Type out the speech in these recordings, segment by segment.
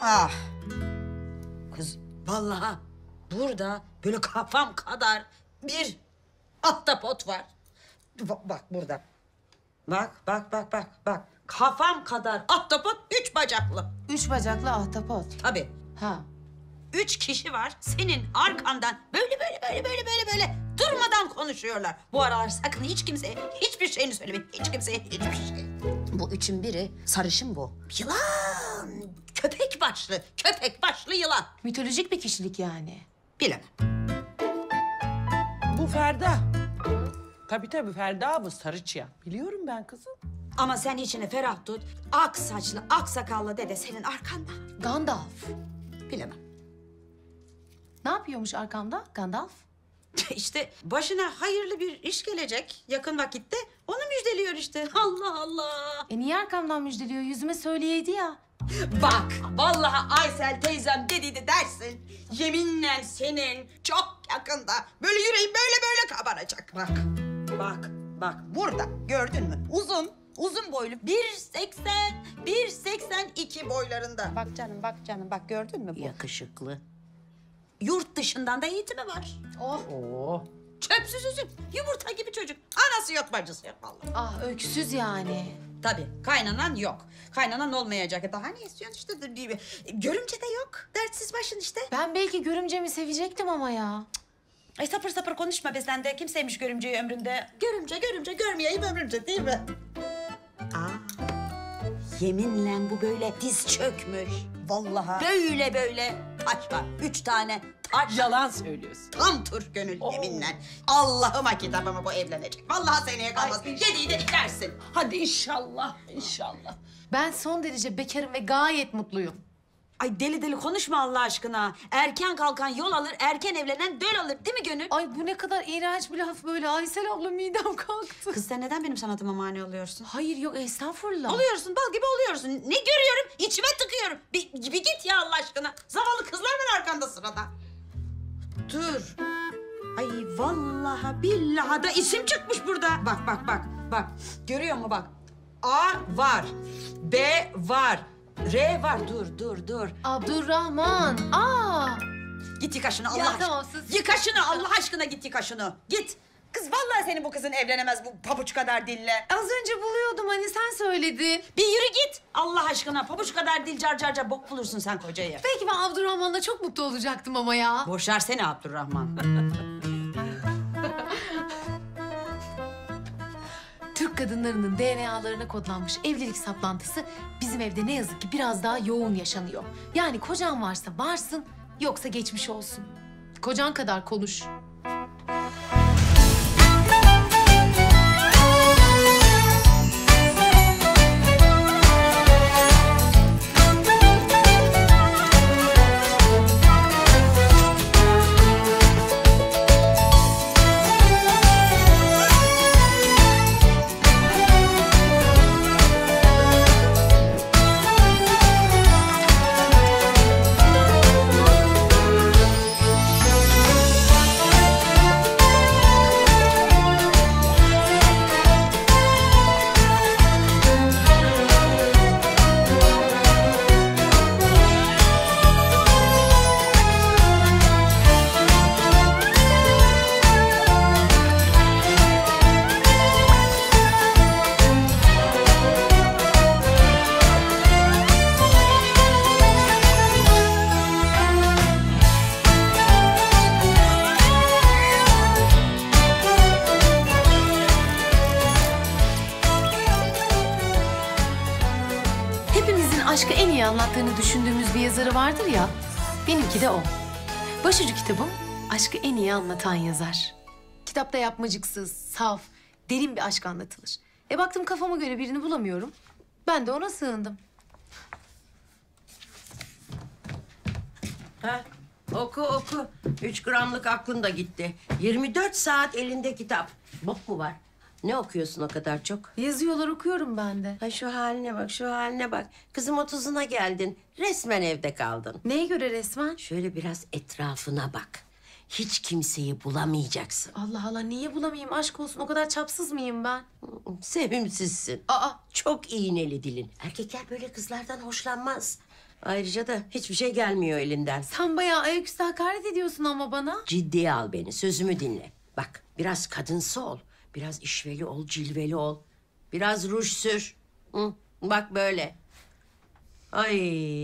Ah! Kız vallahi burada böyle kafam kadar bir ahtapot var. Bak burada. Bak. Kafam kadar ahtapot 3 bacaklı. 3 bacaklı ahtapot? Tabii. Ha. 3 kişi var. Senin arkandan böyle durmadan konuşuyorlar. Bu aralar sakın hiç kimseye hiçbir şeyini söyleme. Hiç kimseye hiçbir şey. Bu 3'ün biri sarışın bu. Yılan. Köpek başlı yılan. Mitolojik bir kişilik yani. Bilemem. Bu Ferda. Tabii Ferda bu sarıçya. Biliyorum ben kızım. Ama sen içine ferah tut. Ak saçlı, ak sakallı dede senin arkanda. Gandalf. Bilemem. Ne yapıyormuş arkamda Gandalf? İşte başına hayırlı bir iş gelecek yakın vakitte. Onu müjdeliyor işte. Allah Allah. E niye arkamdan müjdeliyor? Yüzüme söyleyeydi ya. Bak, vallahi Aysel teyzem dediydi dersin. Yeminle senin çok yakında böyle yüreğin böyle kabaracak. Bak burada gördün mü? Uzun boylu 1.80-1.82 boylarında. Bak canım gördün mü bu? Yakışıklı. Yurt dışından da eğitimi var. Oh. Çöpsüz üzüm, yumurta gibi çocuk. Anası yok, bacısı yok vallahi. Ah öksüz yani. Tabii, kaynanan yok. Kaynanan olmayacak. Daha ne istiyorsun işte? Görümce de yok. Dertsiz başın işte. Ben belki görümcemi sevecektim ama ya. Ay sapır konuşma be sen de. Kim sevmiş görümceyi ömründe? Görümce görmeyeyim ömrümce değil mi? Aa, yeminle bu böyle diz çökmüş. Vallahi. Böyle taş var. 3 tane taş. Yalan söylüyorsun. Tam tur gönül yeminle. Allah'ıma kitabıma bu evlenecek. Vallahi seneye kalmaz. Yediği de içersin. Hadi inşallah. Ben son derece bekarım ve gayet mutluyum. Ay deli konuşma Allah aşkına. Erken kalkan yol alır, erken evlenen döl alır değil mi gönül? Ay bu ne kadar iğrenç bir laf böyle. Aysel abla midem kalktı. Kız sen neden benim sanatıma mani oluyorsun? Hayır yok estağfurullah. Oluyorsun bal gibi oluyorsun. Ne görüyorum içime tıkıyorum. Bir git ya Allah aşkına. Zavallı kızlar var arkanda sırada. Dur. Ay vallahi billahi da isim çıkmış burada. Bak. Görüyor musun bak. A var. B var. R var. Dur. Abdurrahman. Aa! Git yıka şunu Allah aşkına. Yıka şunu Allah aşkına git yıka şunu. Git. Kız vallahi senin bu kızın evlenemez bu pabuç kadar dille. Az önce buluyordum hani sen söyledin. Bir yürü git Allah aşkına. Pabuç kadar dil car bok bulursun sen kocayı. Belki ben Abdurrahman'la çok mutlu olacaktım ama ya. Boşar seni Abdurrahman. Türk kadınlarının DNA'larına kodlanmış evlilik saplantısı bizim evde ne yazık ki biraz daha yoğun yaşanıyor. Yani kocan varsa varsın, yoksa geçmiş olsun. Kocan kadar konuş. Anlattığını düşündüğümüz bir yazarı vardır ya, benimki de o. Başucu kitabım, aşkı en iyi anlatan yazar. Kitapta yapmacıksız, saf, derin bir aşk anlatılır. Baktım kafama göre birini bulamıyorum, ben de ona sığındım. Heh, oku. 3 gramlık aklın da gitti. 24 saat elinde kitap. Bok mu var? Ne okuyorsun o kadar çok? Yazıyorlar okuyorum ben de. Ay şu haline bak. Kızım 30'una geldin. Resmen evde kaldın. Neye göre resmen? Şöyle biraz etrafına bak. Hiç kimseyi bulamayacaksın. Allah niye bulamayayım? Aşk olsun o kadar çapsız mıyım ben? Sevimsizsin. Aa çok iğneli dilin. Erkekler böyle kızlardan hoşlanmaz. Ayrıca da hiçbir şey gelmiyor elinden. Sen bayağı ayaküstü hakaret ediyorsun ama bana. Ciddiye al beni, sözümü dinle. Bak, biraz kadınsı ol. Biraz işveli ol, cilveli ol. Biraz ruj sür. Hı, bak böyle. Ay,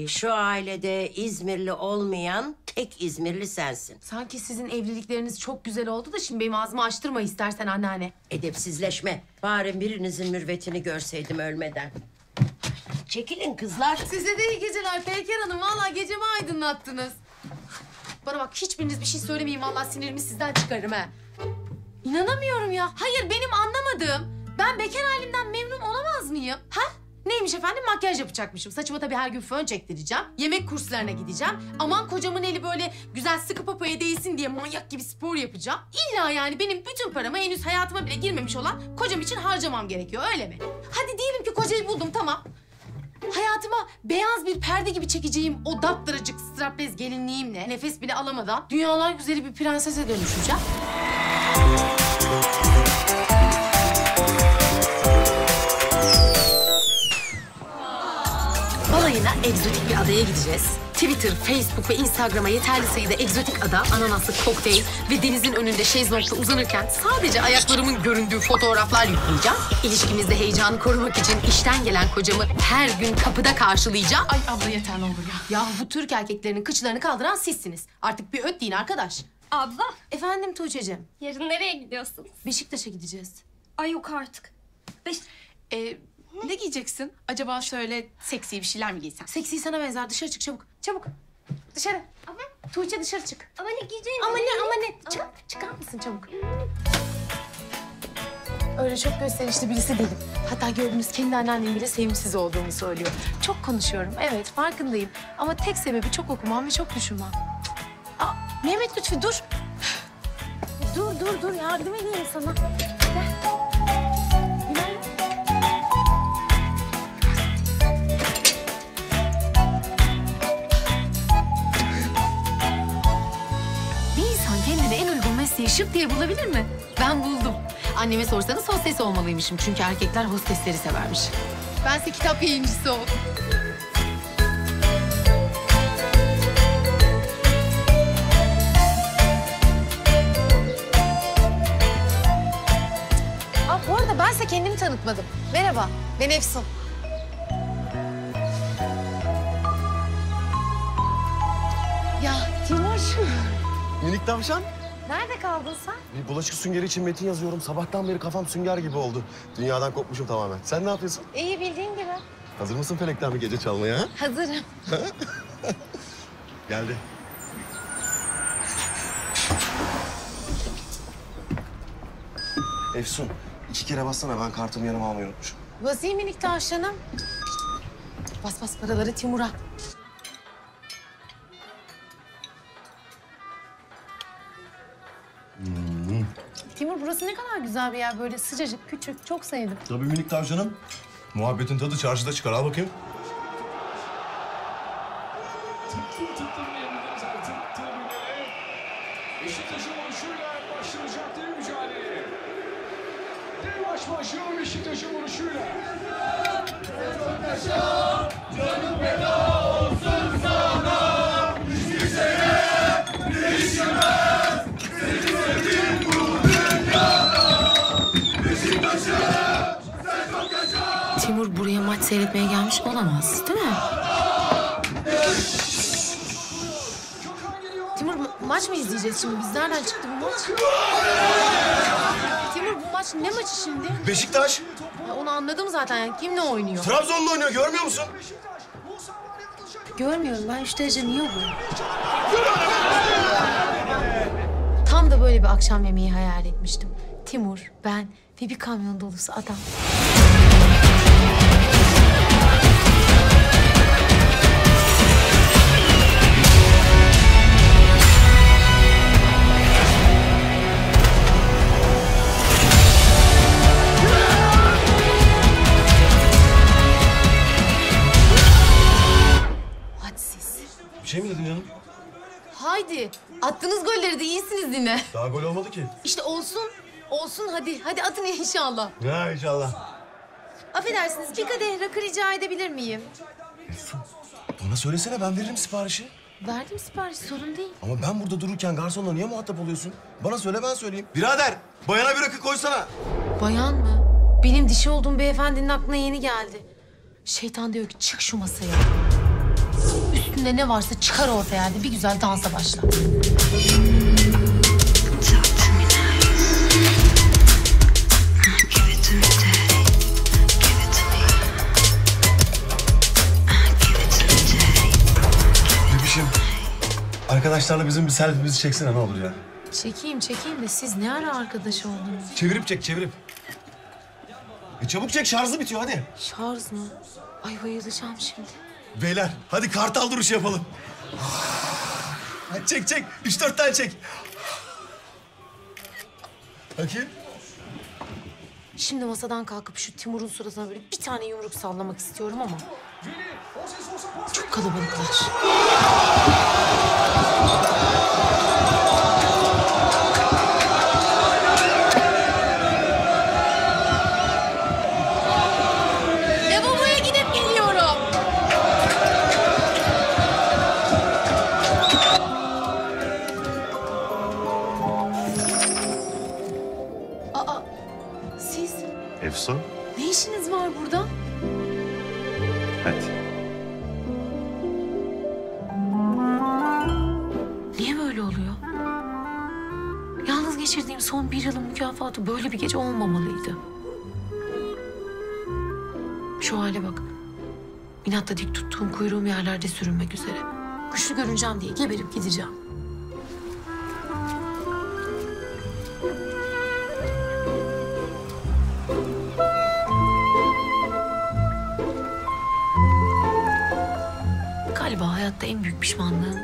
şu ailede İzmirli olmayan tek İzmirli sensin. Sanki sizin evlilikleriniz çok güzel oldu da şimdi benim ağzımı açtırma istersen anneanne. Edepsizleşme. Bari birinizin mürvetini görseydim ölmeden. Çekilin kızlar. Size de iyi geceler Peyker Hanım. Vallahi gecemi aydınlattınız. Bana bak, hiçbiriniz bir şey söylemeyin. Vallahi sinirimi sizden çıkarırım ha. İnanamıyorum ya. Hayır, benim anlamadığım. Ben bekar halimden memnun olamaz mıyım? Ha? Neymiş efendim? Makyaj yapacakmışım. Saçıma tabii her gün fön çektireceğim. Yemek kurslarına gideceğim. Aman kocamın eli böyle güzel sıkı papaya değsin diye manyak gibi spor yapacağım. İlla yani benim bütün paramı henüz hayatıma bile girmemiş olan kocam için harcamam gerekiyor, öyle mi? Hadi diyelim ki kocayı buldum, tamam. Hayatıma beyaz bir perde gibi çekeceğim o daptaracık straplez gelinliğimle nefes bile alamadan dünyalar güzeli bir prensese dönüşeceğim. Balayına egzotik bir adaya gideceğiz. Twitter, Facebook ve Instagram'a yeterli sayıda egzotik ada, ananaslı kokteyl ve denizin önünde şezlongda uzanırken sadece ayaklarımın göründüğü fotoğraflar yükleyeceğim. İlişkimizde heyecanı korumak için işten gelen kocamı her gün kapıda karşılayacağım. Ay abla yeter ne olur ya. Ya bu Türk erkeklerinin kıçlarını kaldıran sizsiniz. Artık bir öt deyin arkadaş. Abla. Efendim Tuğçe'cim. Yarın nereye gidiyorsun? Beşiktaş'a gideceğiz. Ay yok artık. Ne giyeceksin? Acaba şöyle seksi bir şeyler mi giysem? Seksi sana benzer. Dışarı çık çabuk. Çabuk. Dışarı. Ama. Tuğçe dışarı çık. Ama ne giyeceğim? Ama ne? Çıkar mısın çabuk? Öyle çok gösterişli birisi değilim. Hatta gördüğünüz kendi anneannem bile sevimsiz olduğumu söylüyor. Çok konuşuyorum. Evet farkındayım. Ama tek sebebi çok okumam ve çok düşünmem. Aa, Mehmet Lütfi dur. Dur. Yardım edeyim sana. Gel. Şık diye bulabilir mi? Ben buldum. Anneme sorsanız hostes olmalıymışım. Çünkü erkekler hostesleri severmiş. Bense kitap yayıncısı oldum. Aa, bu arada bense kendimi tanıtmadım. Merhaba, ben Efsun. Ya Timur. Minik tavşan. Nerede kaldın sen? Bir bulaşık süngeri için metin yazıyorum. Sabahtan beri kafam sünger gibi oldu. Dünyadan kopmuşum tamamen. Sen ne yapıyorsun? İyi, bildiğin gibi. Hazır mısın felekten bir gece çalmaya? Ha? Hazırım. Geldi. Efsun, 2 kere bassana. Ben kartımı yanıma almayı unutmuşum. Basayım minik tavşanım. Bas paraları Timur'a. Hmm. Timur, burası ne kadar güzel bir yer, böyle sıcacık, küçük. Çok sevdim. Tabii minik tavşanım. Muhabbetin tadı çarşıda çıkar. Al bakayım. Beşiktaş'ın vuruşuyla başlayacak dev mücadele. Dev maç başlıyor Beşiktaş'ın vuruşuyla. Beşiktaş'a canım feda olsun sana. Hiçbir şeye değişemez. Timur buraya maç seyretmeye gelmiş olamaz, değil mi? Timur, maç mı izleyeceğiz şimdi? Biz nereden çıktı bu maç? Timur, bu maç ne maçı şimdi? Beşiktaş. Ya onu anladım zaten. Yani kimle oynuyor? Trabzon'la oynuyor, görmüyor musun? Görmüyorum ben. 3 derece niye bu? Tam da böyle bir akşam yemeği hayal etmiştim. Timur, ben ve bir kamyon dolusu adam. Hadsiz. Bir şey mi dedin canım? Haydi. Attığınız golleri de iyisiniz yine. Daha gol olmadı ki. İşte olsun. Olsun hadi. Hadi atın inşallah. Ya inşallah. Affedersiniz, bir kadeh rakı rica edebilir miyim? Efsun, Bana söylesene, ben veririm siparişi. Verdim siparişi, sorun değil. Ama ben burada dururken garsonla niye muhatap oluyorsun? Bana söyle, ben söyleyeyim. Birader, bayana bir rakı koysana. Bayan mı? Benim dişi olduğum beyefendinin aklına yeni geldi. Şeytan diyor ki çık şu masaya. Üstünde ne varsa çıkar ortaya yani. Bir güzel dansa başla. Arkadaşlarla bizim bir selfie'mizi çeksene ne olur ya. Çekeyim de siz ne ara arkadaş oldunuz? Çevirip çek, çevirip. Çabuk çek, şarjı bitiyor hadi. Şarj mı? Ay bayılacağım şimdi. Beyler hadi kartal duruşu yapalım. Hadi çek 3-4 tane çek. Bakayım. Şimdi masadan kalkıp şu Timur'un suratına böyle bir tane yumruk sallamak istiyorum ama... Çok kalabalıklar. Lavaboya gidip geliyorum. Aa, siz? Efsun. Ne işiniz var burada? Hadi. Geçirdiğim son bir yılın mükafatı böyle bir gece olmamalıydı. Şu hale bak. İnatla dik tuttuğum kuyruğum yerlerde sürünmek üzere. Güçlü görüneceğim diye geberip gideceğim. Galiba hayatta en büyük pişmanlığım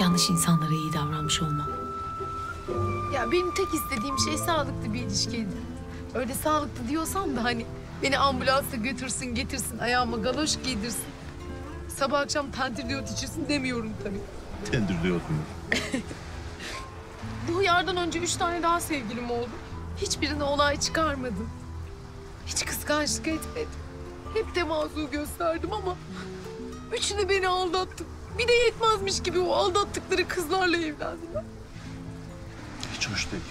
yanlış insanlara iyi davranmış olmam. Ya benim tek istediğim şey sağlıklı bir ilişkiydi. Öyle sağlıklı diyorsan da hani beni ambulansa götürsün, getirsin, ayağıma galoş giydirsin. Sabah akşam tendirli ot içirsin demiyorum tabii. Tendirli ot mu? Bu yardan önce 3 tane daha sevgilim oldu. Hiçbirine olay çıkarmadım. Hiç kıskançlık etmedim. Hep tevazu gösterdim ama üçünü beni aldattım. Bir de yetmezmiş gibi o aldattıkları kızlarla evlendiler. Hiç hoş değil.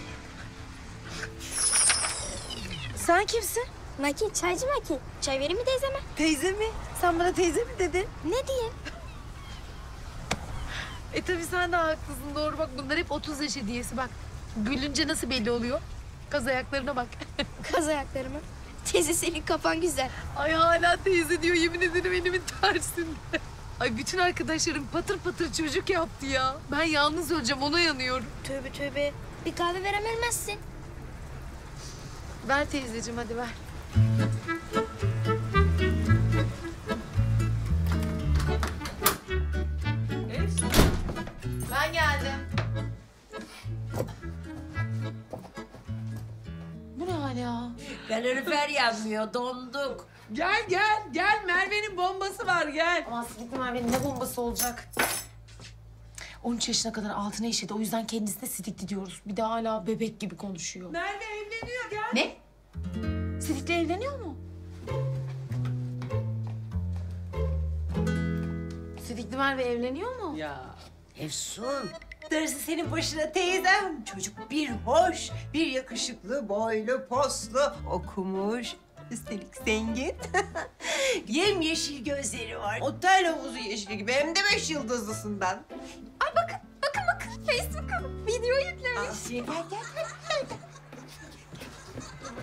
Sen kimsin? Maki, çaycı Maki. Çay verir mi teyzeme? Teyze mi? Sen bana teyze mi dedin? Ne diyeyim? Tabii sen de haklısın. Doğru bak, bunlar hep 30 yaş hediyesi bak. Gülünce nasıl belli oluyor? Kaz ayaklarına bak. Kaz ayakları mı? Teyze senin kafan güzel. Ay hala teyze diyor, yemin ederim elimin tersinde. Ay bütün arkadaşlarım patır patır çocuk yaptı ya. Ben yalnız öleceğim, ona yanıyorum. Tövbe tövbe. Bir kahve veremezsin. Ver teyzeciğim, hadi ver. Ben geldim. Bu ne hala? Kalorifer yanmıyor, donduk. Gel Merve'nin bombası var gel. Aman gitme, Merve'nin ne bombası olacak? 13 yaşına kadar altına işedi, o yüzden kendisine sidikli diyoruz. Bir de hala bebek gibi konuşuyor. Merve evleniyor gel. Ne? Sidikli evleniyor mu? Sidikli Merve evleniyor mu? Ya. Efsun. Darısı senin başına teyzem. Çocuk bir hoş, bir yakışıklı, boylu, poslu, okumuş. Üstelik zengin. Yemyeşil gözleri var. Otel havuzu yeşili gibi. Hem de 5 yıldızlısından. Ay bakın. Facebook'a video yüklemiş. Gel.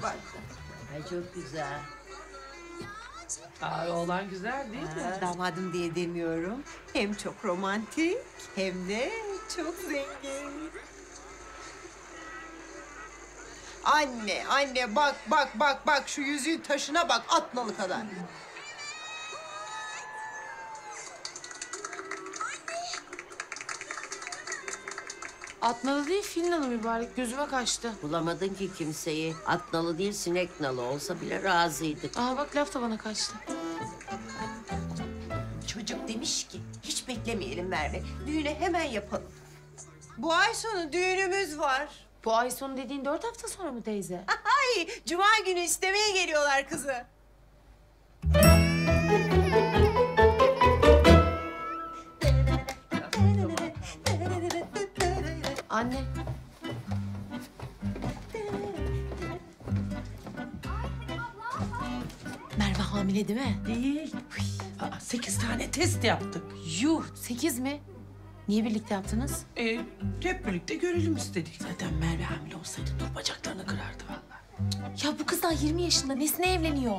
Bak. Ay çok güzel. Ay oğlan güzel değil mi? Damadım diye demiyorum. Hem çok romantik hem de çok zengin. Anne bak şu yüzüğün taşına bak, atnalı kadar. Atnalı değil, Finlan'ı mübarek, gözüme kaçtı. Bulamadın ki kimseyi. Atnalı değil, sinek nalı olsa bile razıydık. Aa bak, laf da bana kaçtı. Çocuk demiş ki, hiç beklemeyelim Merve, düğünü hemen yapalım. Bu ay sonu düğünümüz var. Bu ay sonu dediğin 4 hafta sonra mı teyze? Ay, cuma günü istemeye geliyorlar kızı. anne. Merve hamile değil mi? Değil. Aa, 8 tane test yaptık. Yuh, 8 mi? Niye birlikte yaptınız? Hep birlikte görelim istedik. Zaten Merve hamile olsaydı Nur bacaklarını kırardı vallahi. Ya bu kız daha 20 yaşında, nesine evleniyor?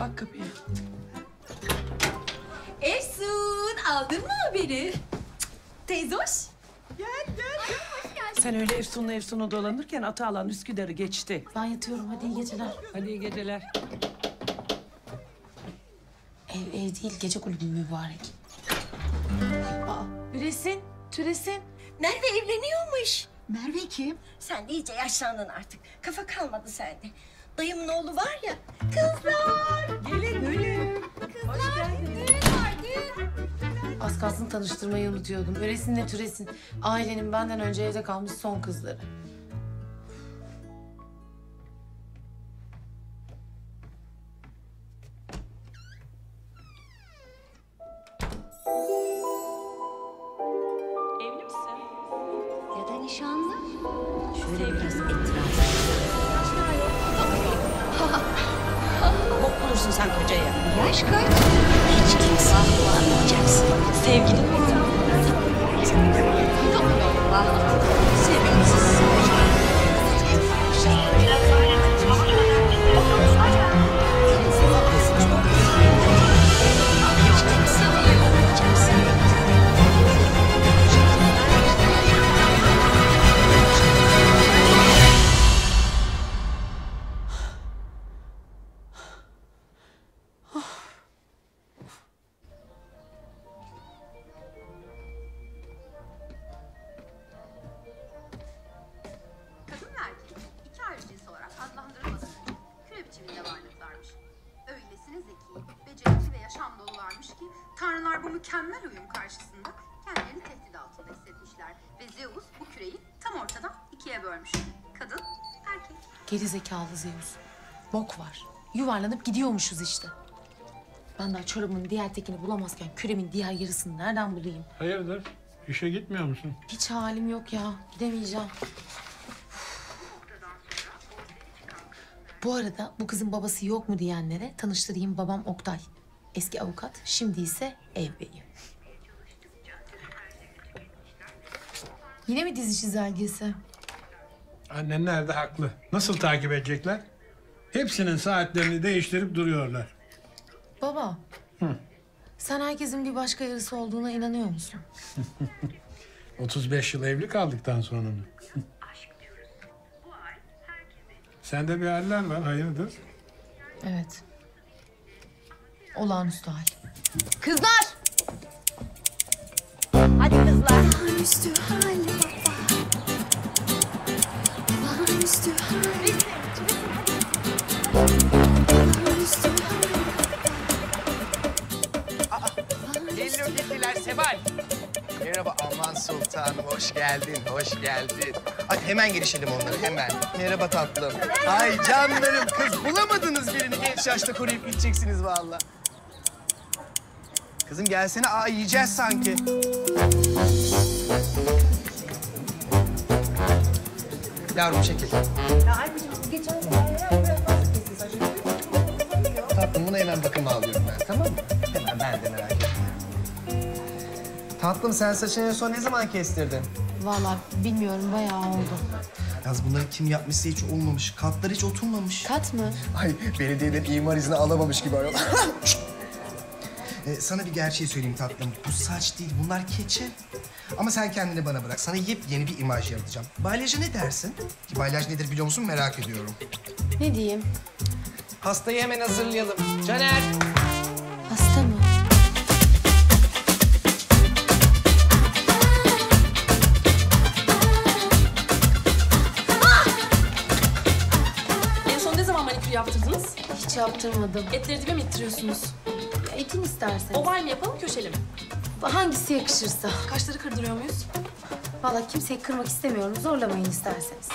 Bak kapıya. Efsun, aldın mı haberi? Teyze hoş. Gel. Hoş geldin. Sen öyle Efsun'la dolanırken Atağlan Üsküdar'ı geçti. Ben yatıyorum, hadi iyi geceler. Hadi iyi geceler. Ev değil, gece kulübü mübarek. Aa, Türesin. Merve evleniyormuş. Merve kim? Sen de iyice yaşlandın artık. Kafa kalmadı sende. Dayımın oğlu var ya. Kızlar! Gelin. Kızlar! Hoş geldiniz. Az kalsın tanıştırmayı unutuyordum. Üresin'le Türesin, ailenin benden önce evde kalmış son kızları. Evli misin? Ya da nişanlı? Şöyle biraz etraf. Aşkına yok. Bok bulursun sen kocaya. Yaş kaç? Hiç kimse anlamayacaksın. Sevgilin mi? Sevgilisiz. Gerizekalı Zeus. Bok var. Yuvarlanıp gidiyormuşuz işte. Ben daha çorabımın diğer tekini bulamazken küremin diğer yarısını nereden bulayım? Hayırdır? İşe gitmiyor musun? Hiç halim yok ya. Gidemeyeceğim. Bu arada bu kızın babası yok mu diyenlere tanıştırayım, babam Oktay. Eski avukat, şimdi ise ev beyi. Yine mi dizi çizelgesi? Annenler de haklı. Nasıl takip edecekler? Hepsinin saatlerini değiştirip duruyorlar. Baba, sen herkesin bir başka yarısı olduğuna inanıyor musun? 35 yıl evli kaldıktan sonra mı? Sende bir haller var, hayırdır? Evet. Olağanüstü hal. Kızlar! Hadi kızlar! Olağanüstü hal. Üstü geliyor Sebal. Merhaba aman sultanım, hoş geldin. Ay hemen girişelim onları hemen. Merhaba tatlım. Ay canlarım, kız bulamadınız birini, genç yaşta koruyup gideceksiniz vallahi. Kızım gelsene, aa yiyeceğiz sanki. Yavrum çekil. Ya anneciğim geçen gün tatlım buna hemen bakımı alıyorum ben, tamam mı? Hemen, ben de merak etme. Tatlım sen saçını en son ne zaman kestirdin? Vallahi bilmiyorum, bayağı oldu. Yalnız bunları kim yapmışsa hiç olmamış. Katlar hiç oturmamış. Kat mı? Ay belediyeden imar izni alamamış gibi arıyorlar. Sana bir gerçeği söyleyeyim tatlım. Bu saç değil, bunlar keçe. Ama sen kendini bana bırak. Sana yepyeni bir imaj yaratacağım. Balyaja ne dersin? Ki balyaj nedir biliyor musun? Merak ediyorum. Ne diyeyim? Hastayı hemen hazırlayalım. Caner! Hasta mı? En son ne zaman manikür yaptırdınız? Hiç yaptırmadım. Etleri dibe mi ittiriyorsunuz? Etin istersen. Oval mi yapalım, köşeli mi? Hangisi yakışırsa. Kaşları kırdırıyor muyuz? Vallahi kimseyi kırmak istemiyorum. Zorlamayın isterseniz.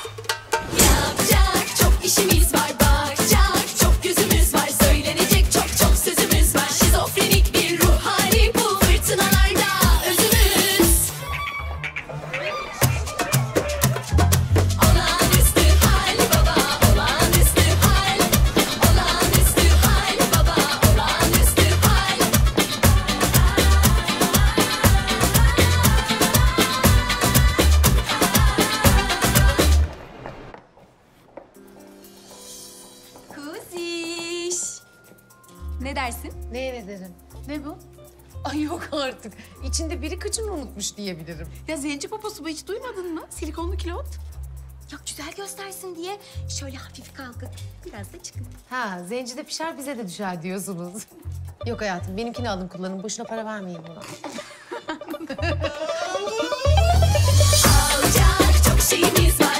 Yapacak çok işimiz var. Bakacak çok gözümüz var. Söylenecek çok sözümüz var. Şizofrenik bir ruh hali bu. Fırtınalarda özümüz. Ne dersin? Ne eve derim? Ne bu? Ay yok artık. İçinde biri kaçını unutmuş diyebilirim. Ya zenci poposu bu, hiç duymadın mı? Silikonlu kilot. Ya güzel göstersin diye şöyle hafif kalkıp biraz da çıkın. Ha, zenci de pişer bize de düşer diyorsunuz. Yok hayatım, benimkini alın kullanın. Boşuna para vermeyin buna. Alacak çok şeyimiz var.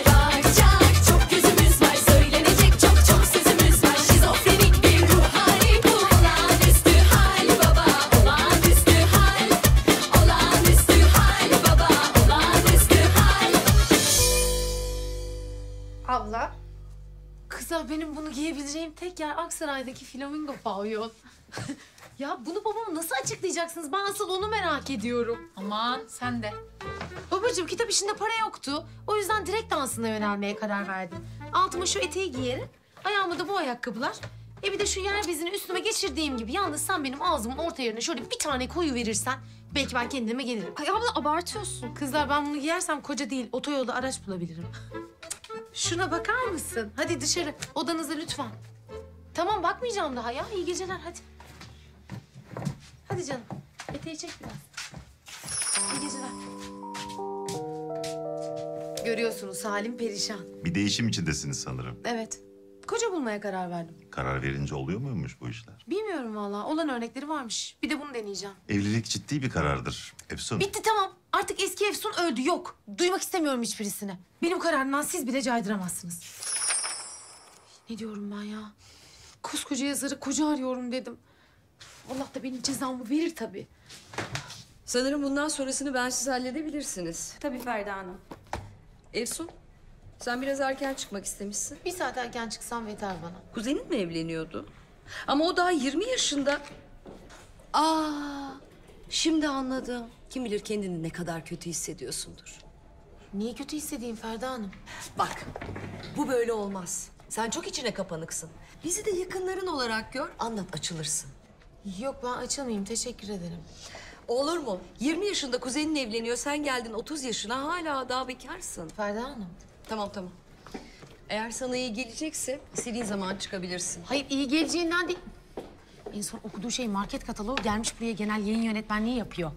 Kıza benim bunu giyebileceğim tek yer Aksaray'daki flamingo pavyon. Ya bunu babama nasıl açıklayacaksınız? Ben asıl onu merak ediyorum. Aman sen de. Babacığım kitap işinde para yoktu. O yüzden direkt dansına yönelmeye karar verdim. Altıma şu eteği giyerim, ayağıma da bu ayakkabılar. Bir de şu yer bezini üstüme geçirdiğim gibi. Yalnız sen benim ağzımın orta yerine şöyle bir tane koyuverirsen belki ben kendime gelirim. Ay abla abartıyorsun. Kızlar ben bunu giyersem koca değil, otoyolda araç bulabilirim. Şuna bakar mısın? Hadi dışarı, odanıza lütfen. Tamam, bakmayacağım daha ya. İyi geceler, hadi. Hadi canım, eteği çek biraz. İyi geceler. Görüyorsunuz, halim perişan. Bir değişim içindesiniz sanırım. Evet, koca bulmaya karar verdim. Karar verince oluyor muymuş bu işler? Bilmiyorum vallahi, olan örnekleri varmış. Bir de bunu deneyeceğim. Evlilik ciddi bir karardır, Efsun. Bitti, tamam. Artık eski Efsun öldü, yok. Duymak istemiyorum hiçbirisini. Benim kararımdan siz bile caydıramazsınız. Ne diyorum ben ya? Koskoca yazarı koca arıyorum dedim. Allah da benim cezamı verir tabii. Sanırım bundan sonrasını bensiz halledebilirsiniz. Tabii Ferda Hanım. Efsun, sen biraz erken çıkmak istemişsin. Bir saat erken çıksam yeter bana. Kuzenin mi evleniyordu? Ama o daha 20 yaşında. Aa, şimdi anladım. Kim bilir kendini ne kadar kötü hissediyorsundur. Niye kötü hissedeyim Ferda Hanım? Bak, bu böyle olmaz. Sen çok içine kapanıksın. Bizi de yakınların olarak gör, anlat açılırsın. Yok ben açılmayayım, teşekkür ederim. Olur mu? 20 yaşında kuzenin evleniyor, sen geldin 30 yaşına hala daha bekarsın. Ferda Hanım. Tamam. Eğer sana iyi gelecekse istediğin zaman çıkabilirsin. Hayır, iyi geleceğinden değil. En son okuduğu şey market kataloğu, gelmiş buraya genel yayın yönetmenliği yapıyor.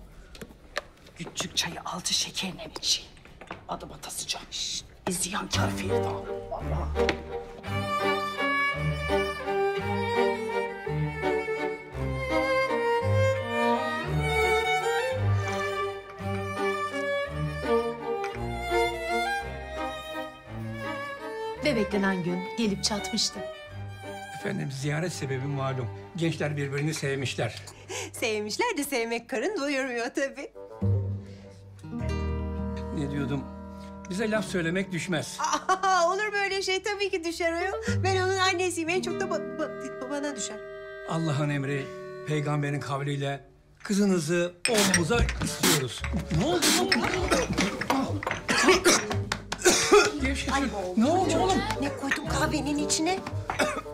Küçük çayı altı şekerle için. Adıma tasacağım. Şşş, ziyankar Ferda. Valla. Ve beklenen gün gelip çatmıştı. Efendim, ziyaret sebebi malum. Gençler birbirini sevmişler. Sevmişler de sevmek karın doyurmuyor tabii. Ne diyordum? Bize laf söylemek düşmez. Aa, olur böyle şey, tabii ki düşer ayol. Ben onun annesiyim, en çok da babana düşer. Allah'ın emri, peygamberin kavliyle kızınızı oğlumuza istiyoruz. Ne oldu? Ne oldu oğlum? Ne koydum kahvenin içine?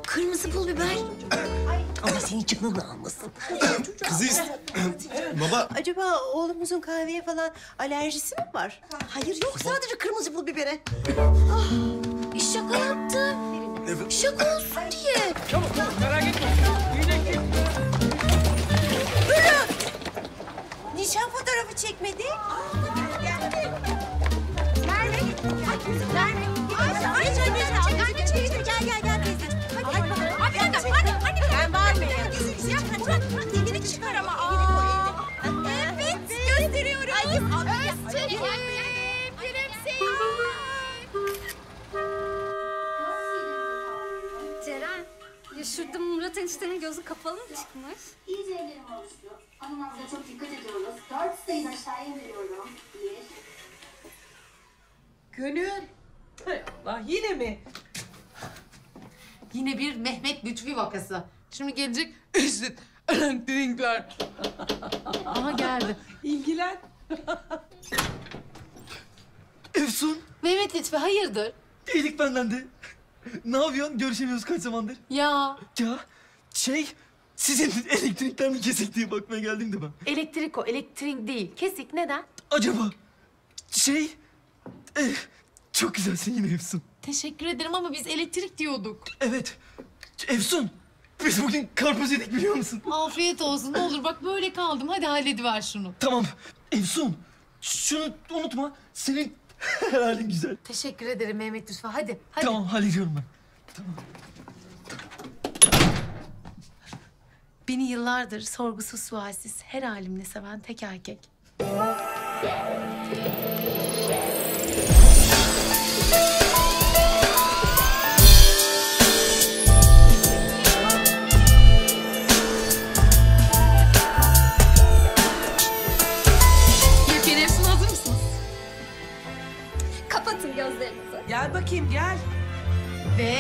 Kırmızı pul biber. Ama senin çıkmanı almasın. Kızıyız. Baba. Acaba oğlumuzun kahveye falan alerjisi mi var? Hayır yok, sadece kırmızı pul bibere. Ah, şaka yaptı. Evet. Şaka olsun diye. Çabuk merak etme. Yine nişan fotoğrafı çekmedi. Merve git. Merve git. Anne çekti. Gel teyze. Hadi ben bağırmayayım. Murat elini çıkar ama. Evet, gösteriyorum. Özçekim, prensesim. Ceren, şurada Murat eniştenin gözü kapalı mı çıkmış? İyice ellerim oluştu. Anlamazda çok dikkat ediyoruz. 4 sayı aşağıya indiriyorum. 1. Gönül. Hay Allah, yine mi? Yine bir Mehmet Lütfi vakası. Şimdi gelecek işte renkler. Aha geldi. İlgilen. Efsun. Mehmet Lütfi hayırdır? İyilik benden de. Ne yapıyorsun? Görüşemiyoruz kaç zamandır. Ya sizin elektrikler mi kesik diye bakmaya geldim de ben. Elektrik o, elektrik değil. Kesik neden? Acaba çok güzelsin yine Efsun. Teşekkür ederim ama biz elektrik diyorduk. Evet. Efsun, Biz bugün karpuz yedik biliyor musun? Afiyet olsun. Ne olur bak böyle kaldım. Hadi hallediver şunu. Tamam. Efsun, şunu unutma. Senin her halin güzel. Teşekkür ederim Mehmet Lütfi. Hadi, hadi. Tamam, hallediyorum ben. Tamam. Beni yıllardır sorgusuz sualsiz her halimle seven tek erkek. Yepyeni Efsun, hazır mısınız? Kapatın gözlerinizi. Gel bakayım, gel. Ve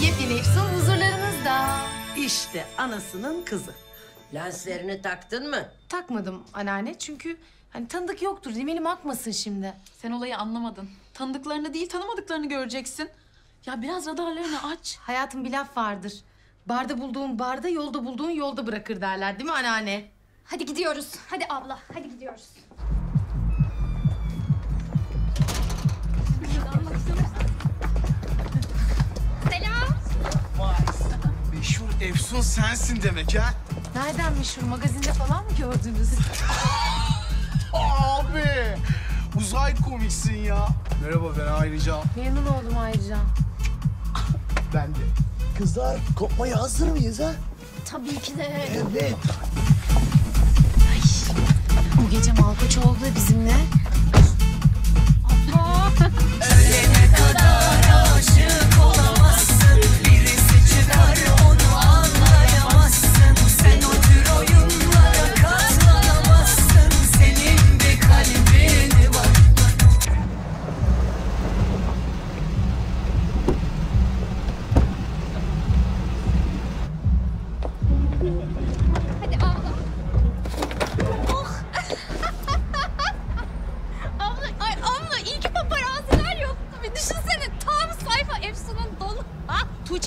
yepyeni Efsun huzurlarınızda. İşte anasının kızı. Lenslerini taktın mı? Takmadım anneanne çünkü hani tanıdık yoktur, rimelim akmasın şimdi. Sen olayı anlamadın. Tanıdıklarını değil, tanımadıklarını göreceksin. Ya biraz radarlarını aç. Hayatım, bir laf vardır. Barda bulduğun barda, yolda bulduğun yolda bırakır derler, değil mi anneanne? Hadi gidiyoruz. Hadi abla, hadi gidiyoruz. Meşhur Efsun sensin demek ha? Nereden meşhur? Magazinde falan mı gördünüz? Abi! Uzay komiksin ya. Merhaba, ben ayrıca. Memnun oldum ayrıca. Ben de. Kızlar, kopmaya hazır mıyız ha? Tabii ki de. Evet. Ay, bu gece Malkoçoğlu da bizimle. Ölene kadar aşık olamazsın. Birisi çıkar.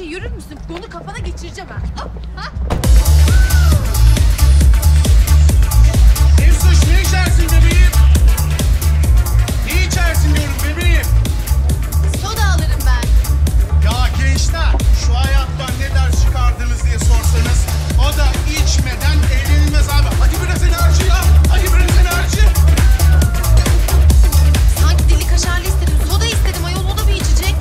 Yürür müsün? Bunu kafana geçireceğim ha. Efsun, ne içersin bebeğim? Ne içersin diyorum bebeğim? Soda alırım ben. Ya gençler, şu hayattan ne ders çıkardınız diye sorsanız, o da içmeden eğlenilmez abi. Hadi biraz enerji ya. Hadi biraz enerji. Sanki deli kaşarlı istedim. Soda istedim ayol, o da bir içecek.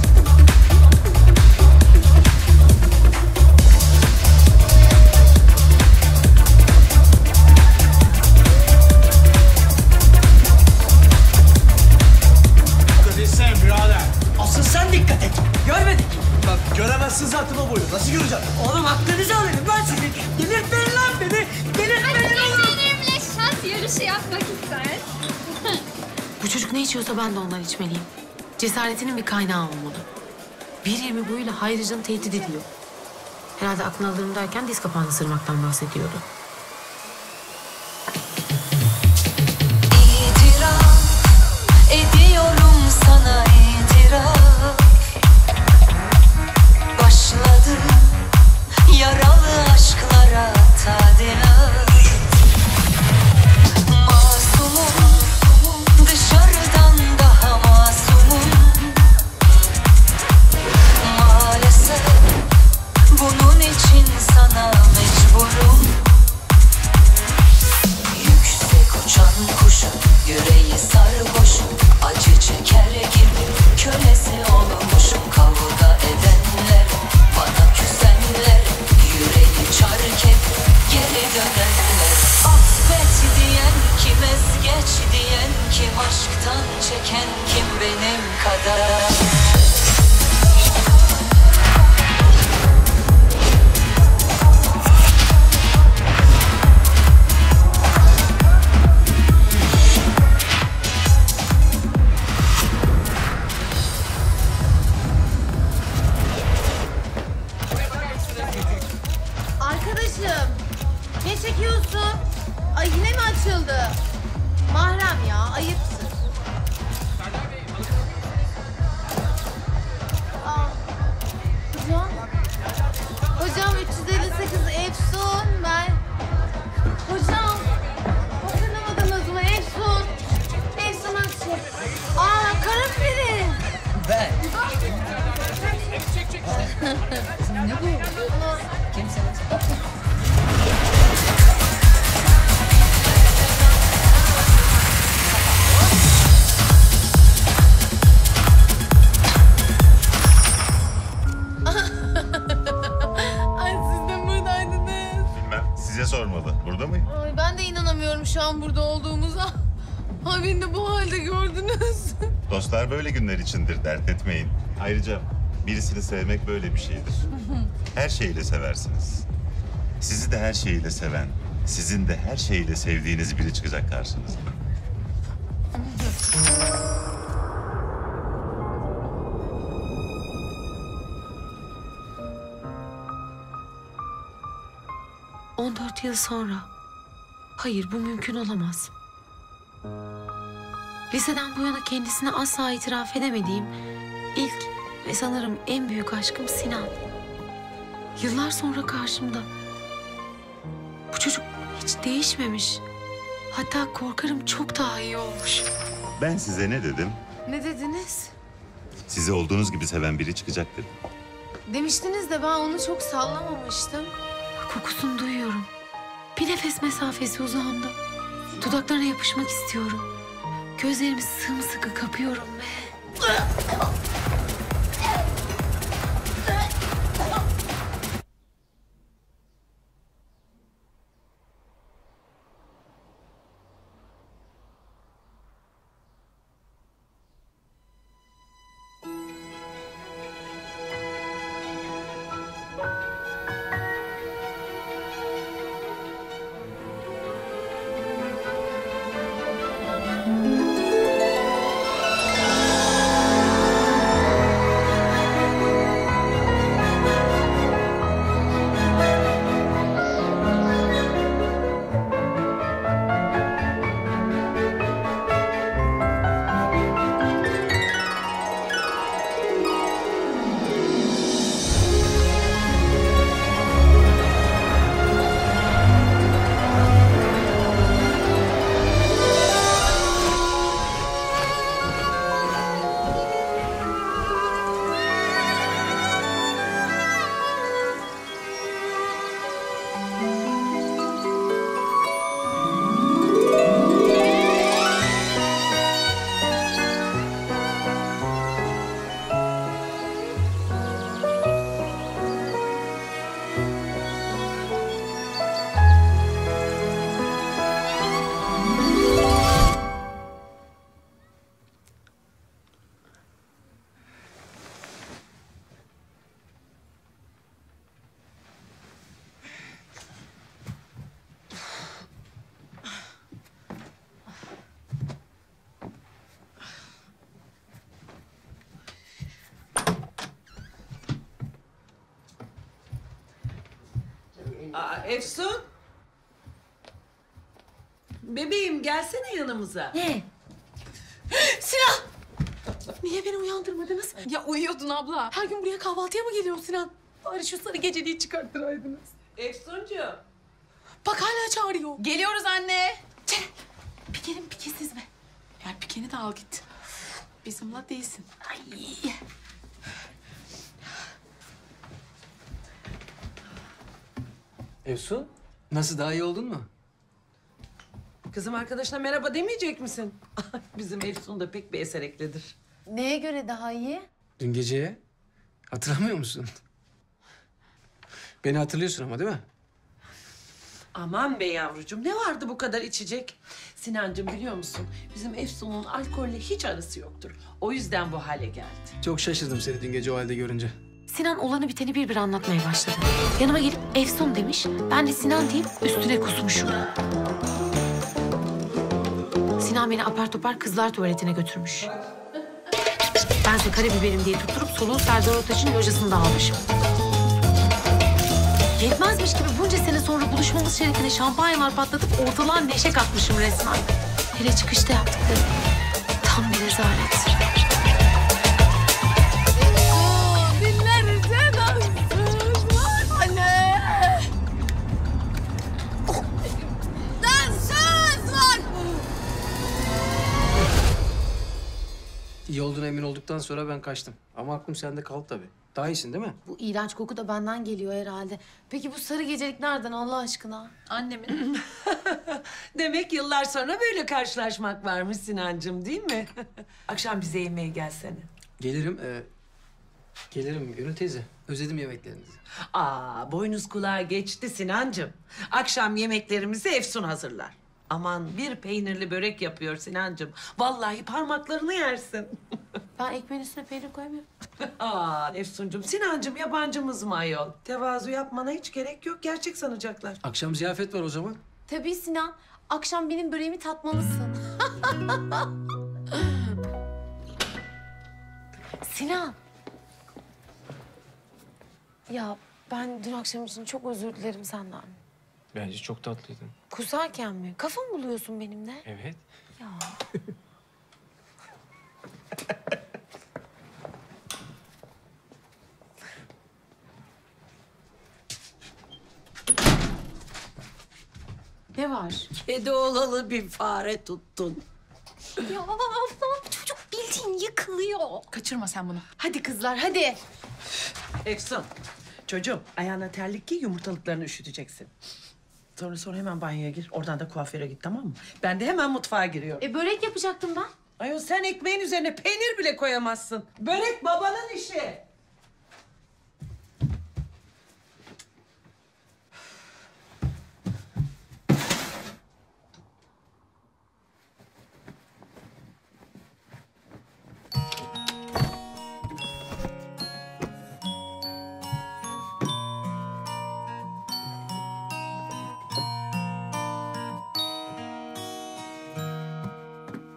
Görmedik. Bak göremezsin zaten o boyu. Nasıl göreceğim? Oğlum aklınızı alırım ben sizi. Delirtmeyin lan beni. Delirtmeyin oğlum. Benimle şans yarışı yapmak ister. Bu çocuk ne içiyorsa ben de ondan içmeliyim. Cesaretinin bir kaynağı olmalı. 1.20 boyuyla Hayrıcı'nı tehdit ediyor. Herhalde aklını alırım derken diz kapağını sırmaktan bahsediyordu. İtiraf ediyorum sana, itiraf. Başladı yaralı aşklara tadilat. Masumum, dışarıdan daha masumum. Maalesef bunun için sana mecburum. Yüksek uçan kuşun yüreği sarhoşum. Acı çeker gibi kölesi olmuşum. Kavga edenler, bana küsenler, yüreği çarken geri dönenler. Affet diyen kim, ezgeç diyen kim, aşktan çeken kim benim kadar. Mahrem ya, ayıpsın. Aa, hocam. Hocam 358 Efsun ben. Hocam. Hatırlamadınız mı? Efsun. Efsun Akçı. Aa, karabiberim. Ben. Ne bu? Kimse. sormalı. Burada mıyım? Ay ben de inanamıyorum şu an burada olduğumuza. Ay beni de bu halde gördünüz. Dostlar böyle günler içindir, dert etmeyin. Ayrıca birisini sevmek böyle bir şeydir. Her şeyiyle seversiniz. Sizi de her şeyiyle seven, sizin de her şeyiyle sevdiğiniz biri çıkacak karşınıza. ...14 yıl sonra. Hayır, bu mümkün olamaz. Liseden bu yana kendisine asla itiraf edemediğim... ...ilk ve sanırım en büyük aşkım Sinan. Yıllar sonra karşımda. Bu çocuk hiç değişmemiş. Hatta korkarım çok daha iyi olmuş. Ben size ne dedim? Ne dediniz? Sizi olduğunuz gibi seven biri çıkacak dedim. Demiştiniz de ben onu çok sallamamıştım. Kokusunu duyuyorum. Bir nefes mesafesi uzağımda. Dudaklarına yapışmak istiyorum. Gözlerimi sımsıkı kapıyorum ve... Efsun. Bebeğim gelsene yanımıza. Ne? Sinan! Niye beni uyandırmadınız? Ya uyuyordun abla. Her gün buraya kahvaltıya mı geliyorsun Sinan? Bari şu sarı geceliği çıkarttıraydınız. Efsuncuğum. Bak hala çağırıyor. Geliyoruz anne. Ceren, pikenin pikesiz mi? Eğer pikeni de al git. Bizimle değilsin. Ay. Efsun, nasıl, daha iyi oldun mu? Kızım arkadaşına merhaba demeyecek misin? Bizim Efsun da pek bir esereklidir. Neye göre daha iyi? Dün geceye. Hatırlamıyor musun? Beni hatırlıyorsun ama değil mi? Aman be yavrucuğum, ne vardı bu kadar içecek? Sinancığım biliyor musun? Bizim Efsun'un alkolle hiç arası yoktur. O yüzden bu hale geldi. Çok şaşırdım seni dün gece o halde görünce. Sinan olanı biteni bir bir anlatmaya başladı. Yanıma gelip Efsun demiş, ben de Sinan deyip üstüne kusmuşum. Sinan beni apar topar kızlar tuvaletine götürmüş. Bense karabiberim diye tutturup soluğu Serdar Ortaç'ın locasında almışım. Yetmezmiş gibi bunca sene sonra buluşmamız şerefine şampanyalar patlatıp ortalığa neşe katmışım resmen. Hele çıkışta yaptıkları tam bir rezalet. İyi olduğuna emin olduktan sonra ben kaçtım. Ama aklım sende kaldı tabii. Daha iyisin değil mi? Bu iğrenç koku da benden geliyor herhalde. Peki bu sarı gecelik nereden Allah aşkına? Annemin. Demek yıllar sonra böyle karşılaşmak varmış Sinancığım, değil mi? Akşam bize yemeğe gelsene. Gelirim. Gelirim Gönül teyze. Özledim yemeklerinizi. Aa, boynuz kulağa geçti Sinancığım. Akşam yemeklerimizi Efsun hazırlar. Aman bir peynirli börek yapıyor Sinancığım. Vallahi parmaklarını yersin. Ben ekmeğin üstüne peynir koymuyorum. Aa Efsuncuğum, Sinancığım yabancımız mı ayol? Tevazu yapmana hiç gerek yok. Gerçek sanacaklar. Akşam ziyafet var o zaman. Tabii Sinan. Akşam benim böreğimi tatmalısın. Sinan. Ya ben dün akşam için çok özür dilerim senden. Bence çok tatlıydın. Kusarken mi? Kafamı buluyorsun benimle. Evet. Ya. Ne var? Kedi olalı bir fare tuttun. Ya ablam çocuk bildiğin yıkılıyor. Kaçırma sen bunu. Hadi kızlar hadi. Efsun çocuğum ayağına terlik giy, yumurtalıklarını üşüteceksin. Sonra hemen banyoya gir. Oradan da kuaföre git, tamam mı? Ben de hemen mutfağa giriyorum. Börek yapacaktım ben. Ayol sen ekmeğin üzerine peynir bile koyamazsın. Börek babanın işi.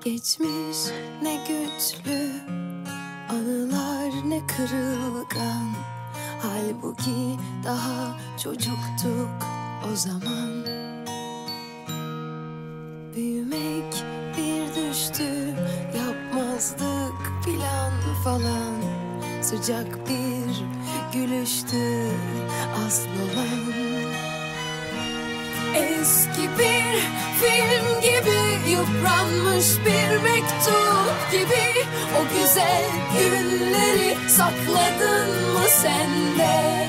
Geçmiş ne güçlü anılar ne kırılgan. Halbuki daha çocuktuk o zaman. Büyümek bir düştü, yapmazdık plan falan. Sıcak bir gülüştü aslında. Eski bir film gibi, yıpranmış bir mektup gibi. O güzel günleri sakladın mı sen de?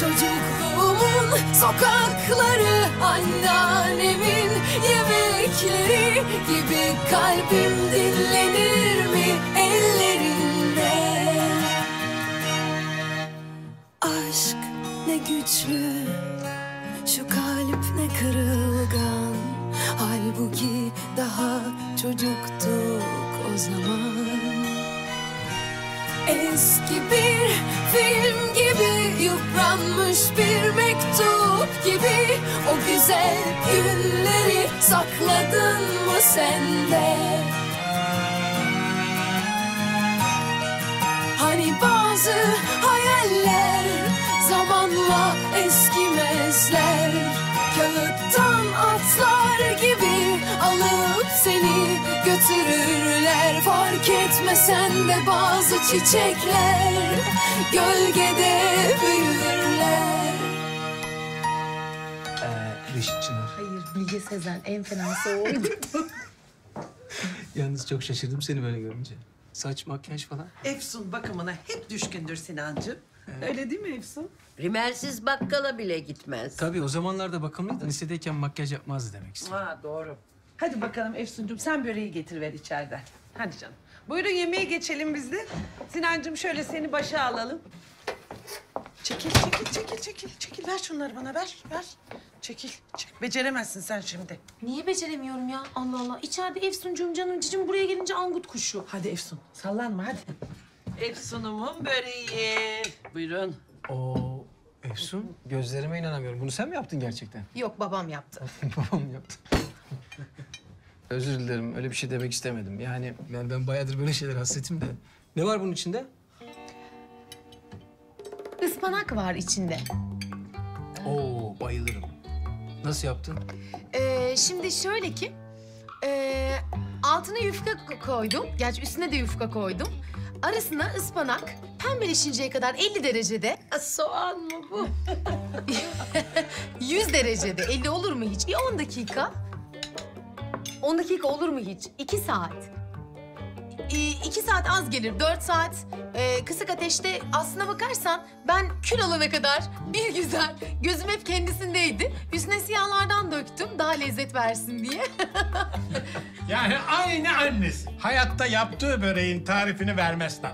Çocukluğumun sokakları, anneannemin yemekleri gibi. Kalbim dinlenir mi ellerinde? Aşk ne güçlü, şu kalp ne kırılgan. Halbuki daha çocuktuk o zaman. Eski bir film gibi, yıpranmış bir mektup gibi. O güzel günleri sakladın mı sen de? Hani bazı hayaller zamanla eskimezler. Kağıttan atlar gibi alıp seni götürürler. Fark etmesen de bazı çiçekler gölgede büyürler. Reşit Çınar. Hayır, Bilge Sezen, en fenası oydu. Yalnız çok şaşırdım seni böyle görünce. Saç, makyaj falan. Efsun bakımına hep düşkündür Sinancığım. Öyle değil mi Efsun? Rimelsiz bakkala bile gitmez. Tabii o zamanlarda bakımlıydı. Lisedeyken makyaj yapmazdı demek istiyorum. Ha, doğru. Hadi bakalım Efsuncuğum, sen böreği getiriver içeriden. Hadi canım. Buyurun yemeğe geçelim biz de. Sinancığım şöyle seni başa alalım. Çekil, çekil, çekil, çekil. Çekil, ver şunları bana, ver, ver. Çekil, çek. Beceremezsin sen şimdi. Niye beceremiyorum ya? Allah Allah. İçeride Efsuncuğum, canım cicim, buraya gelince angut kuşu. Hadi Efsun, sallanma hadi. Efsun'umun böreği. Buyurun. Oo, Efsun, gözlerime inanamıyorum. Bunu sen mi yaptın gerçekten? Yok, babam yaptı. Babam yaptı. Özür dilerim, öyle bir şey demek istemedim. Yani ben bayağıdır böyle şeyler hasretim de. Ne var bunun içinde? Ispanak var içinde. Oo, bayılırım. Nasıl yaptın? Şimdi şöyle ki, altına yufka koydum. Gerçi üstüne de yufka koydum. Arasına ıspanak, pembeleşinceye kadar 50 derecede... Soğan mı bu? 100 derecede, 50 olur mu hiç? 10 dakika. 10 dakika olur mu hiç? 2 saat. 2 saat az gelir, 4 saat. Kısık ateşte aslına bakarsan ben kül alana kadar bir güzel... Gözüm hep kendisindeydi. Üstüne siyahlardan döktüm, daha lezzet versin diye. Yani aynı annesi. Hayatta yaptığı böreğin tarifini vermez lan.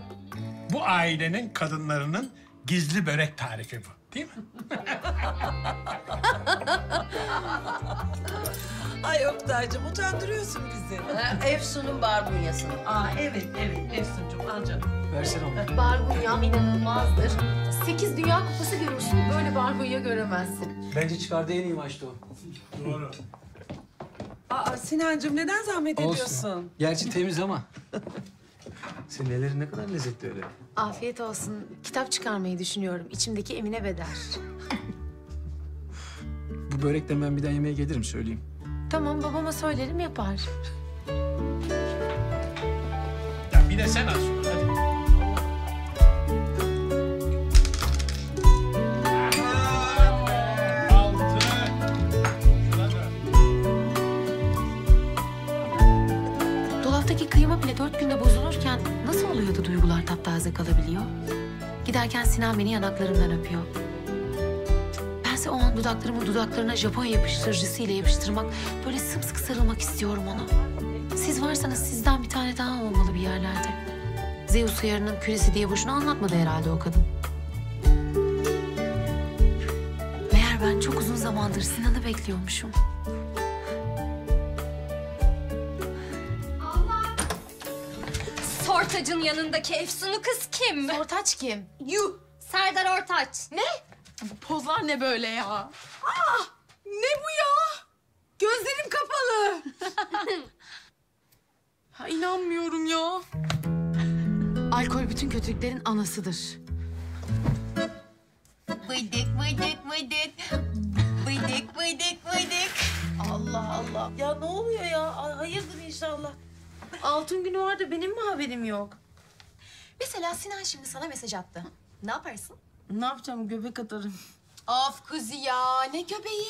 Bu ailenin kadınlarının gizli börek tarifi bu. Değil mi? Ay Oktay'cığım, utandırıyorsun bizi. Efsun'un barbunyasını. Aa evet, evet. Efsun'cum, al canım. Versene onu. Barbunya inanılmazdır. 8 Dünya Kupası görmüşsün, böyle barbunya göremezsin. Bence çıkardığı en iyi maçtı o. Doğru. Aa Sinancığım, neden zahmet ediyorsun? Gerçi temiz ama. Senin ellerin ne kadar lezzetli öyle. Afiyet olsun. Kitap çıkarmayı düşünüyorum. İçimdeki Emine Beder. Bu börekten ben bir daha yemeğe gelirim, söyleyeyim. Tamam, babama söylerim, yapar. Ya bir de sen al şunu, hadi. Kıyma bile 4 günde bozulurken nasıl oluyor da duygular taptaze kalabiliyor? Giderken Sinan beni yanaklarımdan öpüyor. Bense o an dudaklarımı dudaklarına Japon yapıştırıcısıyla yapıştırmak, böyle sımsıkı sarılmak istiyorum ona. Siz varsanız sizden bir tane daha olmalı bir yerlerde. Zeus hıyarının küresi diye boşuna anlatmadı herhalde o kadın. Meğer ben çok uzun zamandır Sinan'ı bekliyormuşum. Ortaç'ın yanındaki Efsun'u kız kim? Ortaç kim? Yuh! Serdar Ortaç. Ne? Bu pozlar ne böyle ya? Ah! Ne bu ya? Gözlerim kapalı. Ha, inanmıyorum ya. Alkol bütün kötülüklerin anasıdır. Bıydık, bıydık, bıydık. Bıydık, bıydık, bıydık. Allah Allah. Ya ne oluyor ya? Hayırdır inşallah. Altın günü vardı, benim mi haberim yok? Mesela Sinan şimdi sana mesaj attı. Ne yaparsın? Ne yapacağım? Göbek atarım. Of kızı ya, ne göbeği?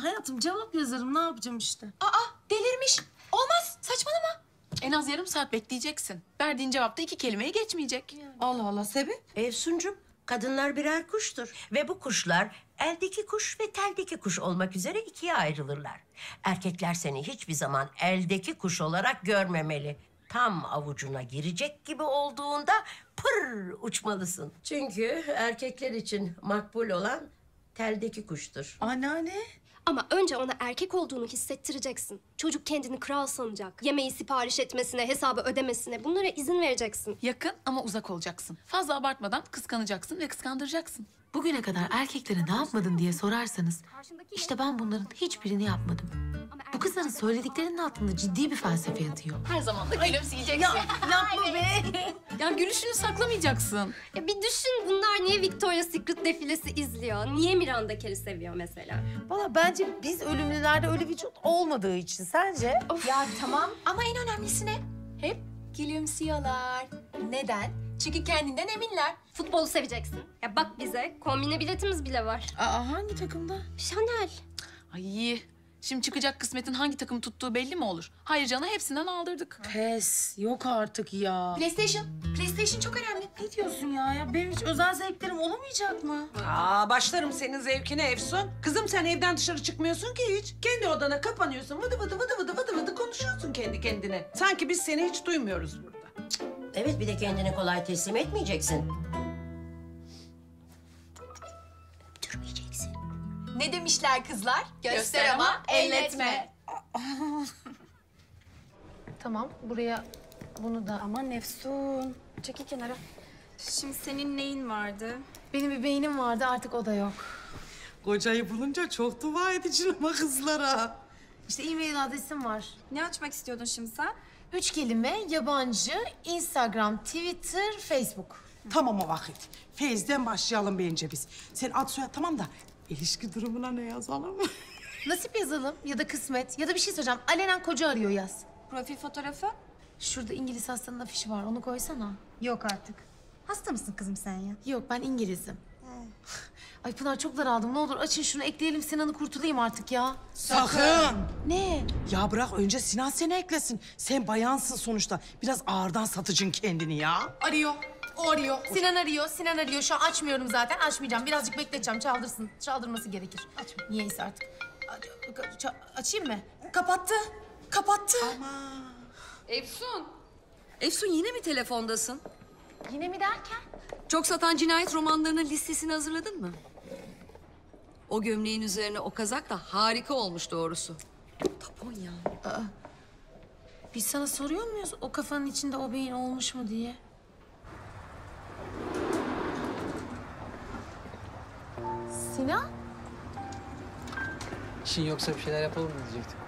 Hayatım, cevap yazarım, ne yapacağım işte. Aa, delirmiş. Olmaz, saçmalama. En az yarım saat bekleyeceksin. Verdiğin cevapta 2 kelimeyi geçmeyecek. Yani. Allah Allah, sebep? Efsuncum, kadınlar birer kuştur. Ve bu kuşlar eldeki kuş ve teldeki kuş olmak üzere 2'ye ayrılırlar. Erkekler seni hiçbir zaman eldeki kuş olarak görmemeli. Tam avucuna girecek gibi olduğunda pır uçmalısın. Çünkü erkekler için makbul olan teldeki kuştur. Anneanne. Ama önce ona erkek olduğunu hissettireceksin. Çocuk kendini kral sanacak. Yemeği sipariş etmesine, hesabı ödemesine, bunlara izin vereceksin. Yakın ama uzak olacaksın. Fazla abartmadan kıskanacaksın ve kıskandıracaksın. Bugüne kadar erkeklere ne yapmadın diye sorarsanız, işte ben bunların hiçbirini yapmadım. Bu kızların söylediklerinin altında ciddi bir felsefe yatıyor. Her zaman da gülümseyeceksin. Ya, yapma be! Ya gülüşünü saklamayacaksın. Ya bir düşün, bunlar niye Victoria's Secret defilesi izliyor? Niye Miranda Kerr'i seviyor mesela? Valla bence biz ölümlülerde öyle vücut olmadığı için, sence? Of. Ya tamam ama en önemlisi ne? Hep gülümsüyorlar. Neden? Çünkü kendinden eminler. Futbolu seveceksin. Ya bak bize, kombine biletimiz bile var. Aa, hangi takımda? Şanel. Ay, şimdi çıkacak kısmetin hangi takım tuttuğu belli mi olur? Hayır canım, hepsinden aldırdık. Pes, yok artık ya. PlayStation, PlayStation çok önemli. Ne diyorsun ya? Ya benim hiç özel zevklerim olamayacak mı? Aa, başlarım senin zevkine Efsun. Kızım sen evden dışarı çıkmıyorsun ki hiç. Kendi odana kapanıyorsun, vıdı vıdı vıdı vıdı vıdı vıdı konuşuyorsun kendi kendine. Sanki biz seni hiç duymuyoruz burada. Evet, bir de kendini kolay teslim etmeyeceksin. Öptürmeyeceksin. Ne demişler kızlar? Göster ama elletme. Tamam, buraya bunu da... Aman Efsun. Çekil kenara. Şimdi senin neyin vardı? Benim bir beynim vardı, artık o da yok. Kocayı bulunca çok dua edicin ama kızlara. İşte e-mail adresim var. Ne açmak istiyordun şimdi sen? 3 kelime, yabancı, Instagram, Twitter, Facebook. Tamam o vakit. Feyz'den başlayalım bence biz. Sen ad soyad tamam da ilişki durumuna ne yazalım? Nasip yazalım ya da kısmet ya da bir şey söyleyeceğim. Alenen koca arıyor yaz. Profil fotoğrafı? Şurada İngiliz hastanın afişi var, onu koysana. Yok artık. Hasta mısın kızım sen ya? Yok, ben İngiliz'im. Ay Pınar, çok daraldım. Ne olur açın şunu, ekleyelim Sinan'ı, kurtulayım artık ya. Sakın! Ne? Ya bırak, önce Sinan seni eklesin. Sen bayansın sonuçta. Biraz ağırdan satıcın kendini ya. Arıyor, o arıyor. Sinan arıyor, Sinan arıyor. Şu an açmıyorum zaten, açmayacağım. Birazcık bekleteceğim, çaldırsın. Çaldırması gerekir. Açma. Niyeyse artık. Açayım mı? Kapattı, kapattı. Ama. Efsun! Efsun, yine mi telefondasın? Yine mi derken? Çok satan cinayet romanlarının listesini hazırladın mı? O gömleğin üzerine o kazak da harika olmuş doğrusu. Tapon ya. Aa, biz sana soruyor muyuz o kafanın içinde o beyin olmuş mu diye? Sinan? İşin yoksa bir şeyler yapalım mı diyecektim.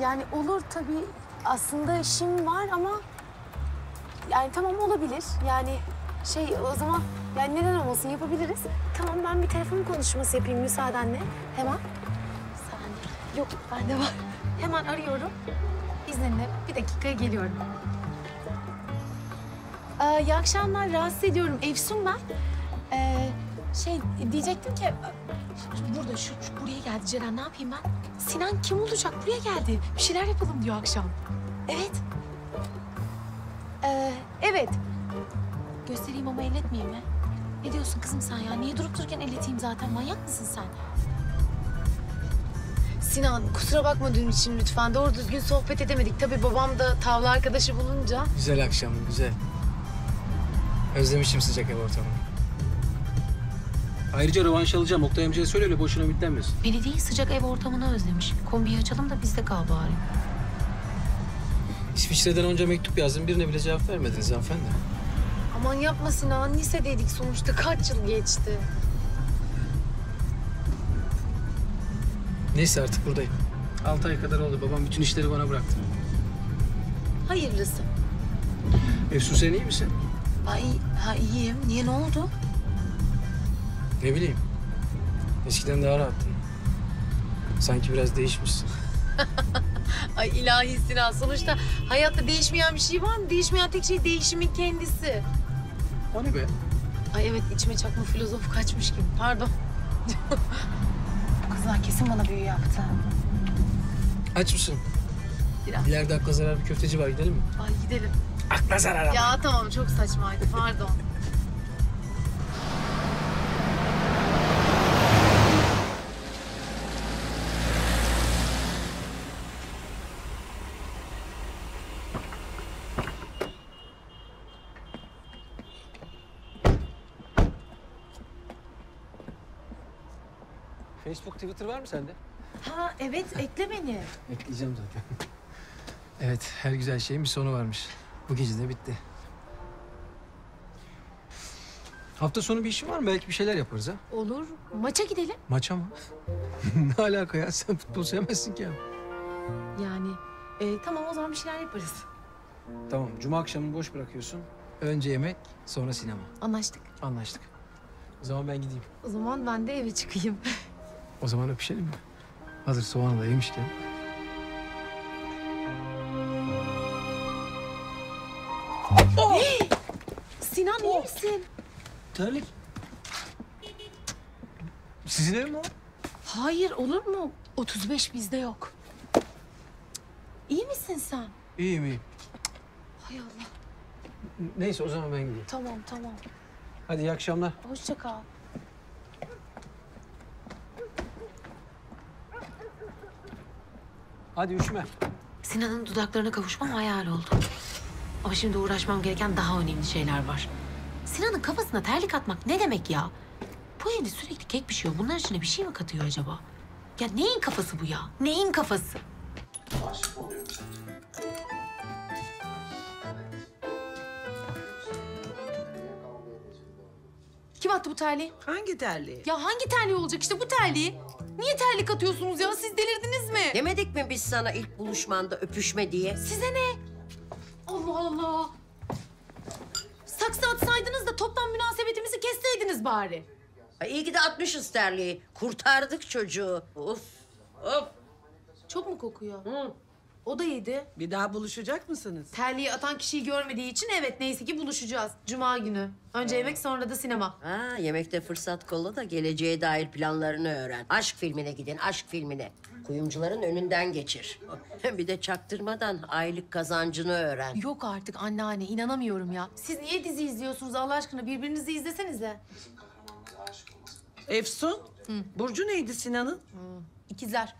Yani olur tabii. Aslında işim var ama... Yani tamam olabilir. Yani o zaman... Yani neden olmasın yapabiliriz. Tamam ben bir telefon konuşması yapayım müsaadenle. Hemen. Saniye. Yok bende var. Hemen arıyorum. İzninle bir dakikaya geliyorum. İyi akşamlar. Rahatsız ediyorum. Efsun ben. Diyecektim ki... Burada buraya geldi Ceren. Ne yapayım ben? Sinan kim olacak? Buraya geldi. Bir şeyler yapalım diyor akşam. Evet. Evet. Göstereyim ama elletmeyeyim mi? Ne diyorsun kızım sen ya? Niye durup dururken elleteyim zaten? Manyak mısın sen? Sinan kusura bakma dün için lütfen. Doğru düzgün sohbet edemedik. Tabii babam da tavla arkadaşı bulunca. Güzel akşam, güzel. Özlemişim sıcak ev ortamını. Ayrıca rövanş alacağım. Oktay amcaya söyle öyle boşuna ümitlenmesin. Beni değil sıcak ev ortamını özlemiş. Kombiyi açalım da biz de kal bari. İsviçre'den önce mektup yazdım. Birine bile cevap vermediniz hanımefendi. Aman yapma Sinan. Lisedeydik sonuçta. Kaç yıl geçti. Neyse artık buradayım. 6 ay kadar oldu. Babam bütün işleri bana bıraktı. Hayırlısı. Efsun sen iyi misin? İyiyim. Niye ne oldu? Ne bileyim. Eskiden daha rahattın. Sanki biraz değişmişsin. Ay ilahi Sinan. Sonuçta hayatta değişmeyen bir şey var mı? Değişmeyen tek şey değişimin kendisi. O ne be? Ay evet içime çakma filozof kaçmış gibi. Pardon. Kızlar kesin bana büyü yaptı. Aç mısın? Biraz. İleride akla zarar bir köfteci var. Gidelim mi? Ay gidelim. Akla zarar ama. Ya tamam çok saçmaydı. Pardon. Facebook, Twitter var mı sende? Ha evet, ekle beni. Ekleyeceğim zaten. Evet, her güzel şeyin bir sonu varmış. Bu gece de bitti. Hafta sonu bir işin var mı? Belki bir şeyler yaparız ha? Olur. Maça gidelim. Maça mı? Ne alaka ya? Sen futbol sevmezsin ki ya. Yani tamam o zaman bir şeyler yaparız. Tamam, cuma akşamını boş bırakıyorsun. Önce yemek, sonra sinema. Anlaştık. Anlaştık. O zaman ben gideyim. O zaman ben de eve çıkayım. O zaman öpüşelim mi? Hazır soğanı da yemişken. Oh! Sinan iyi misin? Terlik. Sizin ev mi o? Hayır olur mu? 35 bizde yok. İyi misin sen? İyiyim iyiyim. Hay Allah. Neyse o zaman ben gideyim. Tamam tamam. Hadi iyi akşamlar. Hoşça kal. Hadi üşüme. Sinan'ın dudaklarına kavuşmam hayal oldu. Ama şimdi uğraşmam gereken daha önemli şeyler var. Sinan'ın kafasına terlik atmak ne demek ya? Bu evde sürekli kek pişiyor. Bunların içine bir şey mi katıyor acaba? Ya neyin kafası bu ya? Neyin kafası? Kim attı bu terliği? Hangi terliği? Ya hangi terliği olacak işte bu terliği? Niye terlik atıyorsunuz ya? Siz delirdiniz mi? Demedik mi biz sana ilk buluşmanda öpüşme diye? Size ne? Allah Allah! Saksı atsaydınız da toptan münasebetimizi kesseydiniz bari. Ay iyi ki de atmışız terliği. Kurtardık çocuğu. Of! Of! Çok mu kokuyor? Hı. O da yedi. Bir daha buluşacak mısınız? Terliği atan kişiyi görmediği için evet neyse ki buluşacağız. Cuma günü. Önce yemek sonra da sinema. Ha, yemekte fırsat kolla da geleceğe dair planlarını öğren. Aşk filmine gidin, aşk filmine. Kuyumcuların önünden geçir. Bir de çaktırmadan aylık kazancını öğren. Yok artık anneanne inanamıyorum ya. Siz niye dizi izliyorsunuz Allah aşkına? Birbirinizi izlesenize. Efsun, Burcu neydi Sinan'ın? İkizler.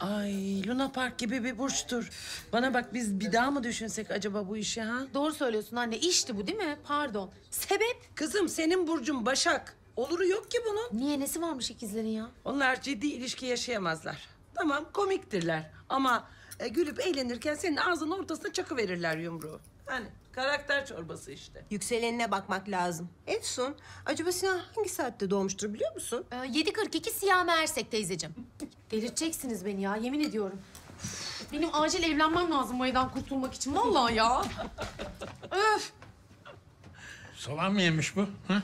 Ay Luna Park gibi bir burçtur. Bana bak, biz bir daha mı düşünsek acaba bu işi ha? Doğru söylüyorsun anne. İşti bu değil mi? Pardon. Sebep? Kızım senin burcun Başak. Oluru yok ki bunun. Niye? Nesi varmış ikizlerin ya? Onlar ciddi ilişki yaşayamazlar. Tamam komiktirler ama gülüp eğlenirken senin ağzının ortasına çakıverirler yumruğu. Hani karakter çorbası işte. Yükselenine bakmak lazım. Efsun, acaba Sinan hangi saatte doğmuştur biliyor musun? 7:42 siyah mersek teyzeciğim. Delirteceksiniz beni ya, yemin ediyorum. Benim acil evlenmem lazım Maya'dan kurtulmak için. Vallahi ya. Öf. Soğan mı yemiş bu? Ha?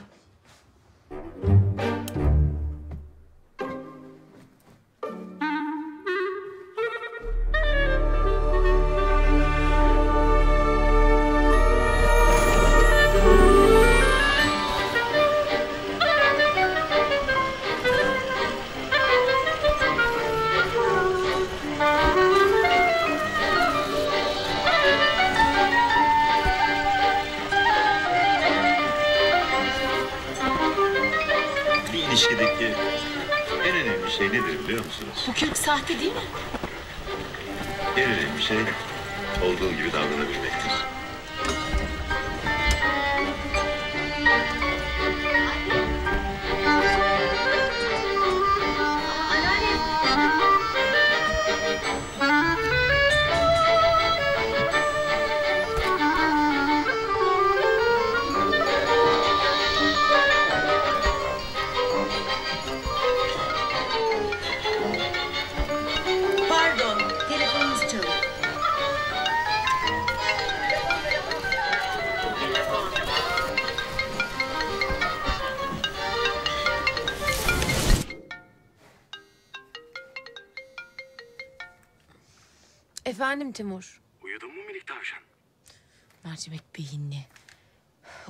Bu kürk sahte değil mi? En önemli şey olduğun gibi davranabilmektir. Efendim Timur. Uyudun mu minik tavşan? Mercimek beyinli.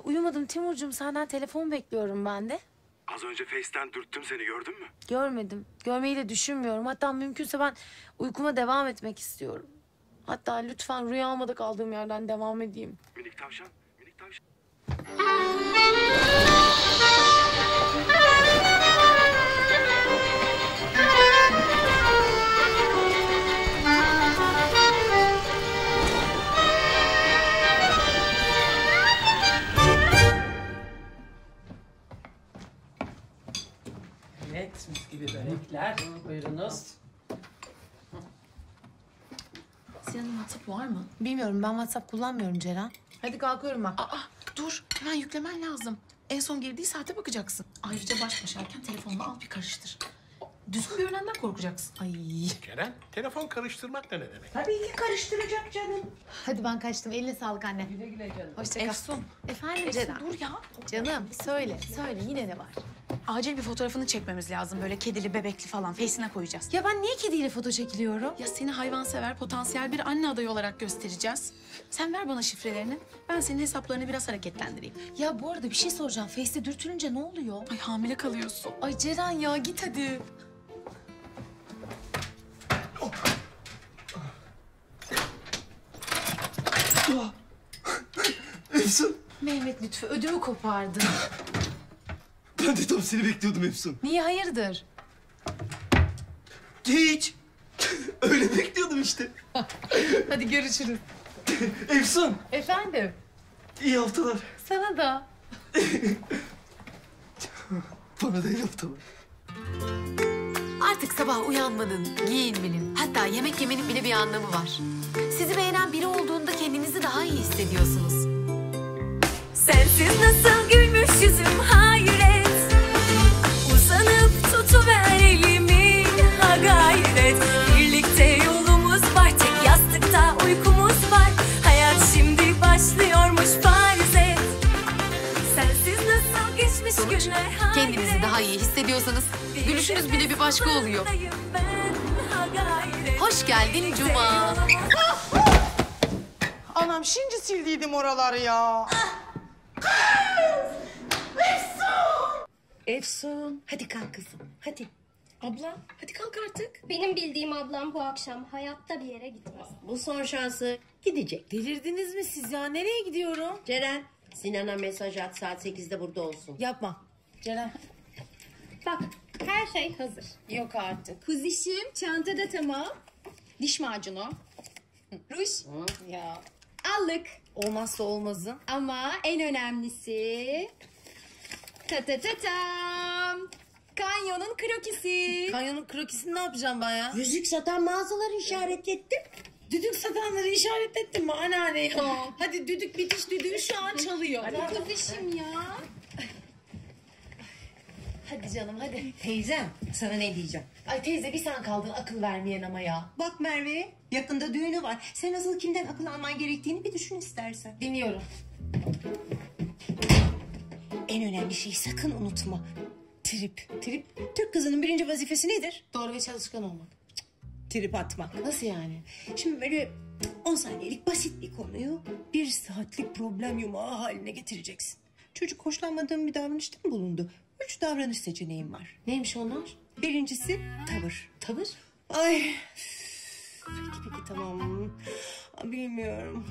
Uyumadım Timurcuğum, senden telefon bekliyorum ben de. Az önce Face'ten dürttüm seni, gördün mü? Görmedim. Görmeyi de düşünmüyorum. Hatta mümkünse ben uykuma devam etmek istiyorum. Hatta lütfen rüyamda kaldığım yerden devam edeyim. Minik tavşan, minik tavşan. Gibi börekler. Buyurunuz. Sinan'ın WhatsApp var mı? Bilmiyorum. Ben WhatsApp kullanmıyorum Ceren. Hadi kalkıyorum ben. Aa, dur. Hemen yüklemen lazım. En son girdiği saate bakacaksın. Ayrıca baş başarken telefonunu al bir karıştır. Düzgün görünenden korkacaksın. Ay. Ceren, telefon karıştırmak ne demek? Tabii ki karıştıracak canım. Hadi ben kaçtım. Eline sağlık anne. Güle güle canım. Hoşça kal. Efsun. Efendim Ceren. Dur ya. Canım söyle. Söyle yine ne var? Acil bir fotoğrafını çekmemiz lazım. Böyle kedili, bebekli falan. Face'ine koyacağız. Ya ben niye kediyle foto çekiliyorum? Ya seni hayvansever, potansiyel bir anne adayı olarak göstereceğiz. Sen ver bana şifrelerini. Ben senin hesaplarını biraz hareketlendireyim. Ya bu arada bir şey soracağım. Face'te dürtülünce ne oluyor? Ay hamile kalıyorsun. Ay Ceren ya git hadi. Oh. Oh. Efsun. Mehmet Lütfi ödümü kopardı. Ben de tam seni bekliyordum Efsun. Niye hayırdır? Hiç. Öyle bekliyordum işte. Hadi görüşürüz. Efsun. Efendim. İyi haftalar. Sana da. Bana da iyi haftalar. Artık sabah uyanmanın, giyinmenin, hatta yemek yemenin bile bir anlamı var. Sizi beğenen biri olduğunda kendinizi daha iyi hissediyorsunuz. Sensiz nasıl gülmüş yüzüm hayret. Uzanıp tutuver elimi ha gayret. Birlikte yolumuz var, tek yastıkta uykumuz var. Hayat şimdi başlıyormuş farz et. Sensiz nasıl geçmiş sonuç, günler hayret. Kendinizi daha iyi hissediyorsanız gülüşünüz bile bir başka oluyor. Hoş geldin Cuma. Anam şimdi sildiydim oraları ya. Efsun! Efsun, hadi kalk kızım, hadi. Abla, hadi kalk artık. Benim bildiğim ablam bu akşam hayatta bir yere gitmez. Bu son şansı, gidecek. Delirdiniz mi siz ya? Nereye gidiyorum? Ceren, Sinan'a mesaj at, saat 8'de burada olsun. Yapma. Ceren. Bak, artık her şey hazır. Yok artık. Kuzişim çantada tamam. Diş macunu. Ruj. Ya. Allık. Olmazsa olmazı. Ama en önemlisi... Ta ta ta tam. Kanyon'un krokisi. Kanyon'un krokisini ne yapacağım ben ya? Yüzük satan mağazaları işaretlettim. Düdük satanları işaretlettim mi anneanne ya? Hadi düdük bitiş düdüğü şu an çalıyor. Hadi kuzişim ya. Hadi canım hadi. Teyzem sana ne diyeceğim? Ay teyze bir sen kaldın akıl vermeyen ama ya. Bak Merve yakında düğünü var. Sen asıl kimden akıl alman gerektiğini bir düşün istersen. Dinliyorum. En önemli şeyi sakın unutma. Trip. Trip? Türk kızının birinci vazifesi nedir? Doğru ve çalışkan olmak. Trip atmak. Nasıl yani? Şimdi böyle 10 saniyelik basit bir konuyu bir saatlik problem yumağı haline getireceksin. Çocuk hoşlanmadığım bir davranışta mı bulundu? 3 davranış seçeneğim var. Neymiş onlar? Birincisi tavır. Tavır? Ay. Peki tamam. Bilmiyorum.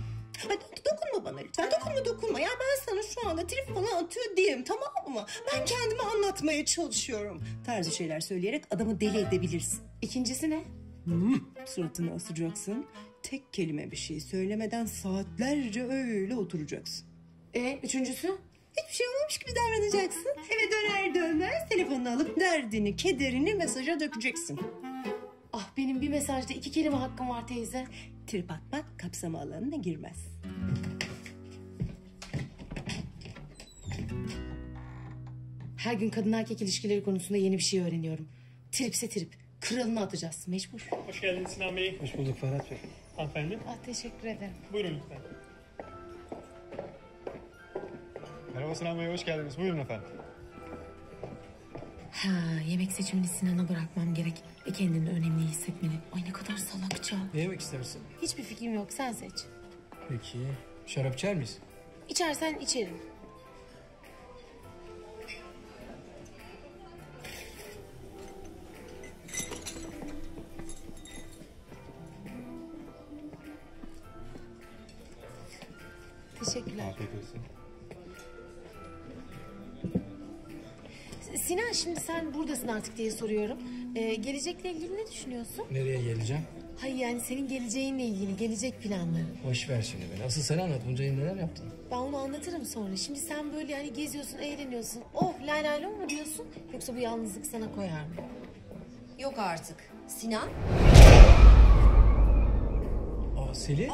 Ay, dokunma bana lütfen. Dokunma. Ya ben sana şu anda trip falan atıyor diyeyim, tamam mı? Ben kendimi anlatmaya çalışıyorum. Tarzı şeyler söyleyerek adamı deli edebilirsin. İkincisi ne? Suratını asacaksın. Tek kelime bir şey söylemeden saatlerce öyle oturacaksın. Üçüncüsü? Hiçbir şey olmamış gibi davranacaksın. Eve döner dönmez telefonunu alıp derdini, kederini mesaja dökeceksin. Ah benim bir mesajda 2 kelime hakkım var teyze. Trip atmak kapsama alanına girmez. Her gün kadın erkek ilişkileri konusunda yeni bir şey öğreniyorum. Tripse trip. Kralını atacağız. Mecbur. Hoş geldiniz Sinan Bey. Hoş bulduk Ferhat Bey. Hanımefendi. Ah teşekkür ederim. Buyurun lütfen. Merhaba Sinan Bey, hoş geldiniz. Buyurun efendim. Ha, yemek seçimini Sinan'a bırakmam gerek. Kendini önemli hissetmeli. Ay ne kadar salakça. Ne yemek istersin? Hiçbir fikrim yok, sen seç. Peki, şarap içer miyiz? İçersen içerim. Teşekkürler. Afiyet olsun. Sinan şimdi sen buradasın artık diye soruyorum. Gelecekle ilgili ne düşünüyorsun? Nereye geleceğim? Hayır yani senin geleceğinle ilgili gelecek planları. Boş ver şimdi beni. Asıl sen anlat. Bunca yıl neler yaptın? Ben onu anlatırım sonra. Şimdi sen böyle yani geziyorsun, eğleniyorsun. Oh lay lay lom mu diyorsun? Yoksa bu yalnızlık sana koyar mı? Yok artık. Sinan? Aa Selin?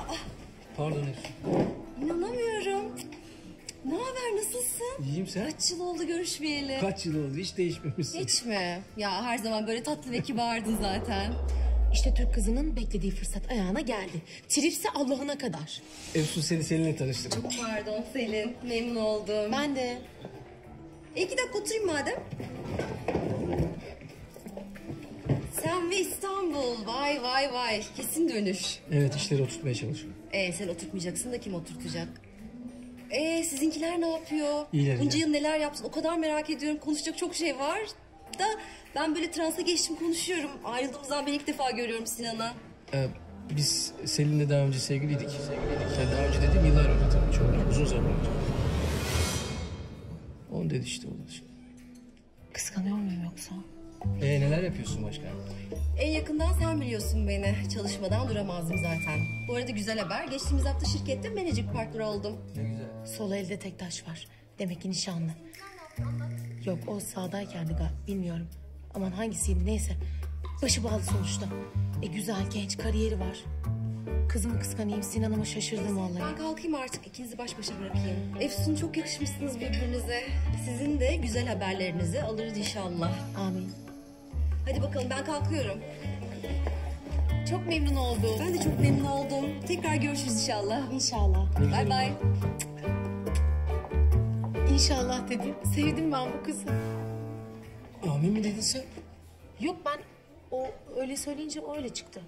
Pardon Efsun. İnanamıyorum. Ne haber, nasılsın? İyiyim, sen? Kaç yıl oldu görüşmeyeli? Kaç yıl oldu, hiç değişmemişsin. Hiç mi? Ya her zaman böyle tatlı ve kibardın zaten. İşte Türk kızının beklediği fırsat ayağına geldi. Tripse Allah'ına kadar. Efsun seni Selin'le tanıştırdım. Çok pardon Selin, memnun oldum. Ben de. 2 dakika oturayım madem. Sen ve İstanbul, vay vay vay. Kesin dönüş. Evet, işleri oturtmaya çalışıyorum. Sen oturtmayacaksın da kim oturtacak? Sizinkiler ne yapıyor? İyiler. Bunca yıl neler yaptın? O kadar merak ediyorum. Konuşacak çok şey var da ben böyle transa geçtim konuşuyorum. Ayrıldığımızdan ben ilk defa görüyorum Sinan'a. Biz Selin'le daha önce sevgiliydik. Yani daha önce dediğim yıllar önce tabii. Çok uzun zaman önce. Onu dedi işte o da şimdi. Kıskanıyor muyum yoksa? Neler yapıyorsun başka? En yakından sen biliyorsun beni. Çalışmadan duramazdım zaten. Bu arada güzel haber. Geçtiğimiz hafta şirkette menajer partner oldum. Ne güzel. Sol elde tek taş var. Demek ki nişanlı. Yok o sağdayken de galiba. Bilmiyorum. Aman hangisiydi neyse. Başı bağlı sonuçta. Güzel genç kariyeri var. Kızımı kıskanayım Sinan'ıma şaşırdım vallahi. Ben kalkayım artık ikinizi baş başa bırakayım. Efsun çok yakışmışsınız birbirinize. Sizin de güzel haberlerinizi alırız inşallah. Amin. Hadi bakalım ben kalkıyorum. Çok memnun oldum. Ben de çok memnun oldum. Tekrar görüşürüz inşallah. İnşallah. Bay bay. İnşallah dedim. Sevdim ben bu kızı. Amin mi dedin sen? Yok ben o öyle söyleyince öyle çıktı.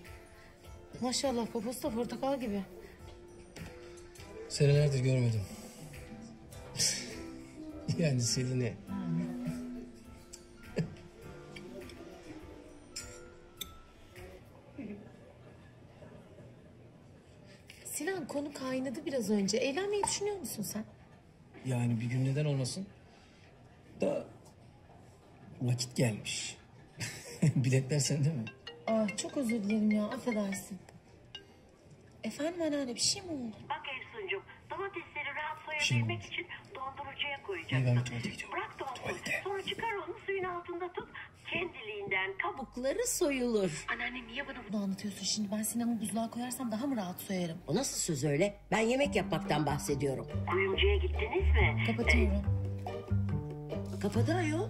Maşallah babası da portakal gibi. Senelerdir görmedim. Yani Selin'i. Sinan konu kaynadı biraz önce. Evlenmeyi düşünüyor musun sen? Yani bir gün neden olmasın? Da vakit gelmiş. Biletler sende mi? Ah, çok özür dilerim ya, affedersin. Efendim anneanne, bir şey mi oldu? Bak Efsun'cum, domatesleri rahat soyabilmek için dondurucuya koyacaksın. Bırak domatesi, sonra çıkar onu suyun altında tut. Kendiliğinden kabukları soyulur. Anneanne niye bana bunu anlatıyorsun şimdi? Ben Sinan'ı buzluğa koyarsam daha mı rahat soyarım? O nasıl söz öyle? Ben yemek yapmaktan bahsediyorum. Kuyumcuya gittiniz mi? Kapatıyorum. Kapadı ayol.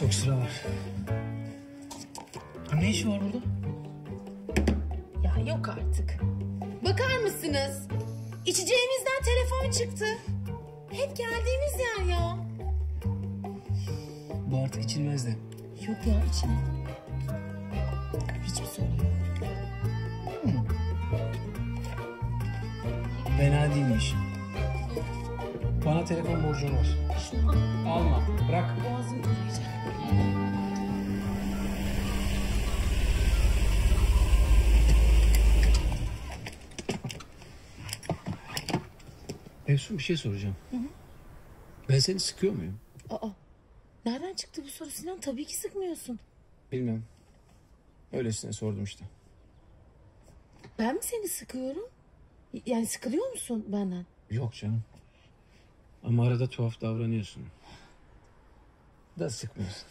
Çok sıra var. Ne işi var burada? Ya yok artık. Bakar mısınız? İçeceğimizden telefon çıktı. Hep geldiğimiz yer ya. Bu artık içilmez de. Yok ya, içme. Hiçbir sorun yok. Fena değilmiş. Bana telefon borcun var. Şunu al. Alma, bırak. Boğazım kuruyacak. Efsun, bir şey soracağım. Hı hı. Ben seni sıkıyor muyum? Aa, nereden çıktı bu soru Sinan? Tabii ki sıkmıyorsun. Bilmem. Öylesine sordum işte. Ben mi seni sıkıyorum? Yani sıkılıyor musun benden? Yok canım. Ama arada tuhaf davranıyorsun. Da sıkmıyorsun.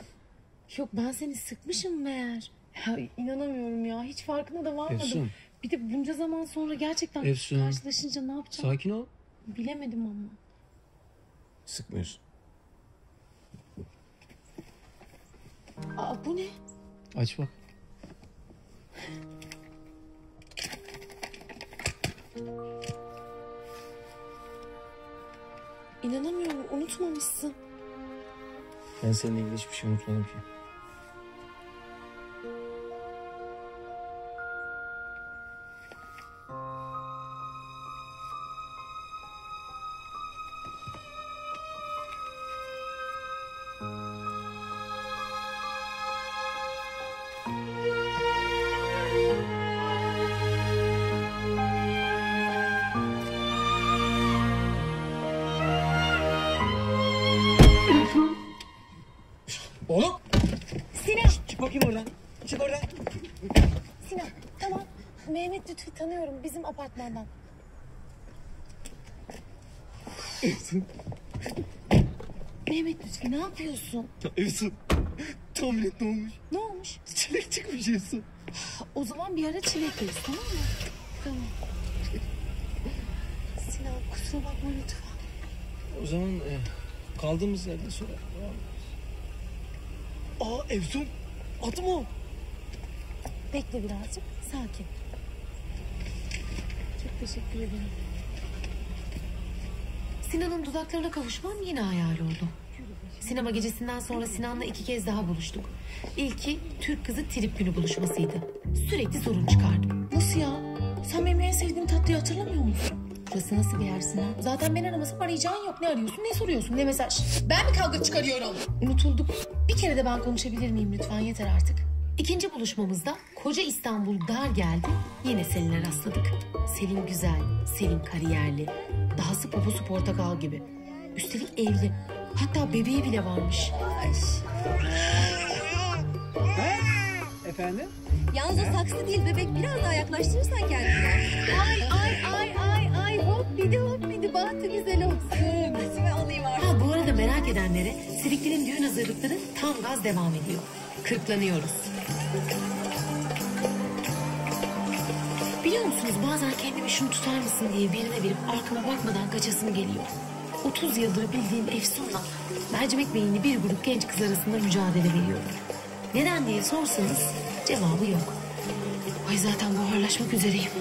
Yok, ben seni sıkmışım meğer. Ya, inanamıyorum ya. Hiç farkına da varmadım. Efsun. Bir de bunca zaman sonra gerçekten Efsun, karşılaşınca ne yapacağım? Sakin ol. Bilemedim ama. Sıkmıyorsun. Aa, bu ne? Aç bak. İnanamıyorum, unutmamışsın. Ben seninle ilgili hiçbir şey unutmadım ki. Mehmet Lütfi tanıyorum, bizim apartmandan. Efsun. Mehmet Lütfi, ne yapıyorsun? Ya Efsun, tahmin et ne olmuş? Ne olmuş? Çilek çıkmış Efsun. O zaman bir ara çilek yeriz, tamam mı? Tamam. Sinan, kusura bakma lütfen. O zaman kaldığımız yerde sonra... Aa Efsun, atım o. Bekle birazcık, sakin. Çok teşekkür ederim. Sinan'ın dudaklarına kavuşmam yine hayal oldu. Sinema gecesinden sonra Sinan'la 2 kez daha buluştuk. İlki Türk kızı trip günü buluşmasıydı. Sürekli sorun çıkardı. Nasıl ya? Sen benim en sevdiğim tatlıyı hatırlamıyor musun? Burası nasıl bir yer Sinan? Zaten ben aramasam arayacağın yok. Ne arıyorsun, ne soruyorsun, ne mesaj? Ben mi kavga çıkarıyorum? Unutulduk. Bir kere de ben konuşabilir miyim lütfen? Yeter artık. İkinci buluşmamızda koca İstanbul dar geldi, yine Selin'e rastladık. Selin güzel, Selin kariyerli, dahası poposu portakal gibi. Üstelik evli, hatta bebeği bile varmış. Ay. Efendim? Yalnız o saksı değil bebek, biraz daha yaklaştırırsan kendine. Ay hop bidi bahtı güzel olsun. Başımı alayım artık. Ha, bu arada merak edenlere Silikli'nin düğün hazırlıkları tam gaz devam ediyor. Kırklanıyoruz. Biliyor musunuz, bazen kendimi şunu tutar mısın diye birine verip arkama bakmadan kaçasım geliyor. 30 yıldır bildiğim Efsun'la mercimek beyinli bir grup genç kız arasında mücadele veriyorum. Neden diye sorsanız cevabı yok. Ay zaten buharlaşmak üzereyim.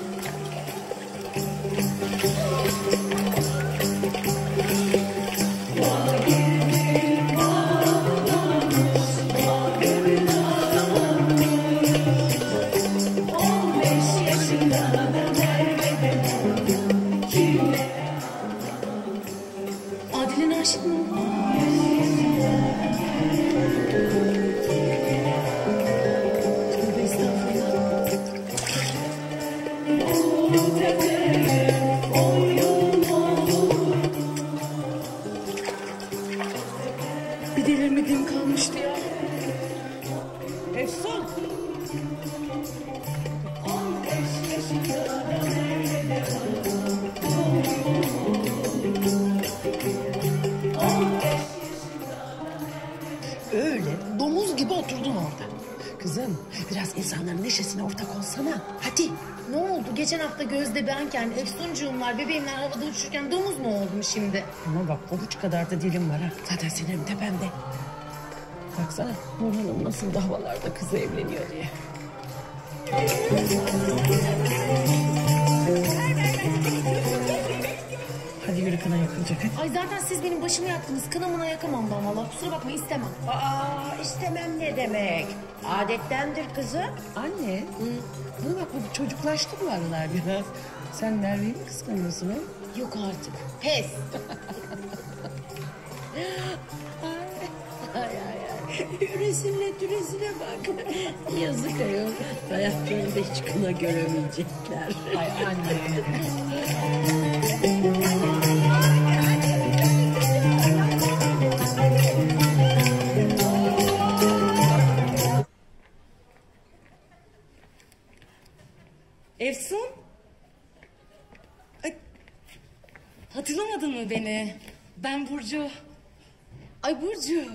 Biraz insanların neşesine ortak olsana. Hadi. Ne oldu? Geçen hafta Gözde benken Efsuncuğumlar bebeğimler havada uçurken domuz mu oldum şimdi? Ama bak kovuç kadar da dilim var ha. Zaten sinirim tepemde. Baksana Nur Hanım nasıl da havalarda kızı evleniyor diye. Hadi yürü, kına yakılacak. Hadi. Ay zaten siz benim başımı yaktınız. Kınamına yakamam ben vallahi. Kusura bakma, istemem. Aa, istemem ne demek? Adettendir kızım. Anne, bana bak, bu çocuklaştı bu aralar biraz. Sen Merve'yi mi kıskanıyorsun? He? Yok artık. Pes. Üresine türesine bak. Yazık ayol. Hayatlarında hiç kına göremeyecekler. Ay anne. Efsun? Ay, hatırlamadın mı beni? Ben Burcu. Ay Burcu.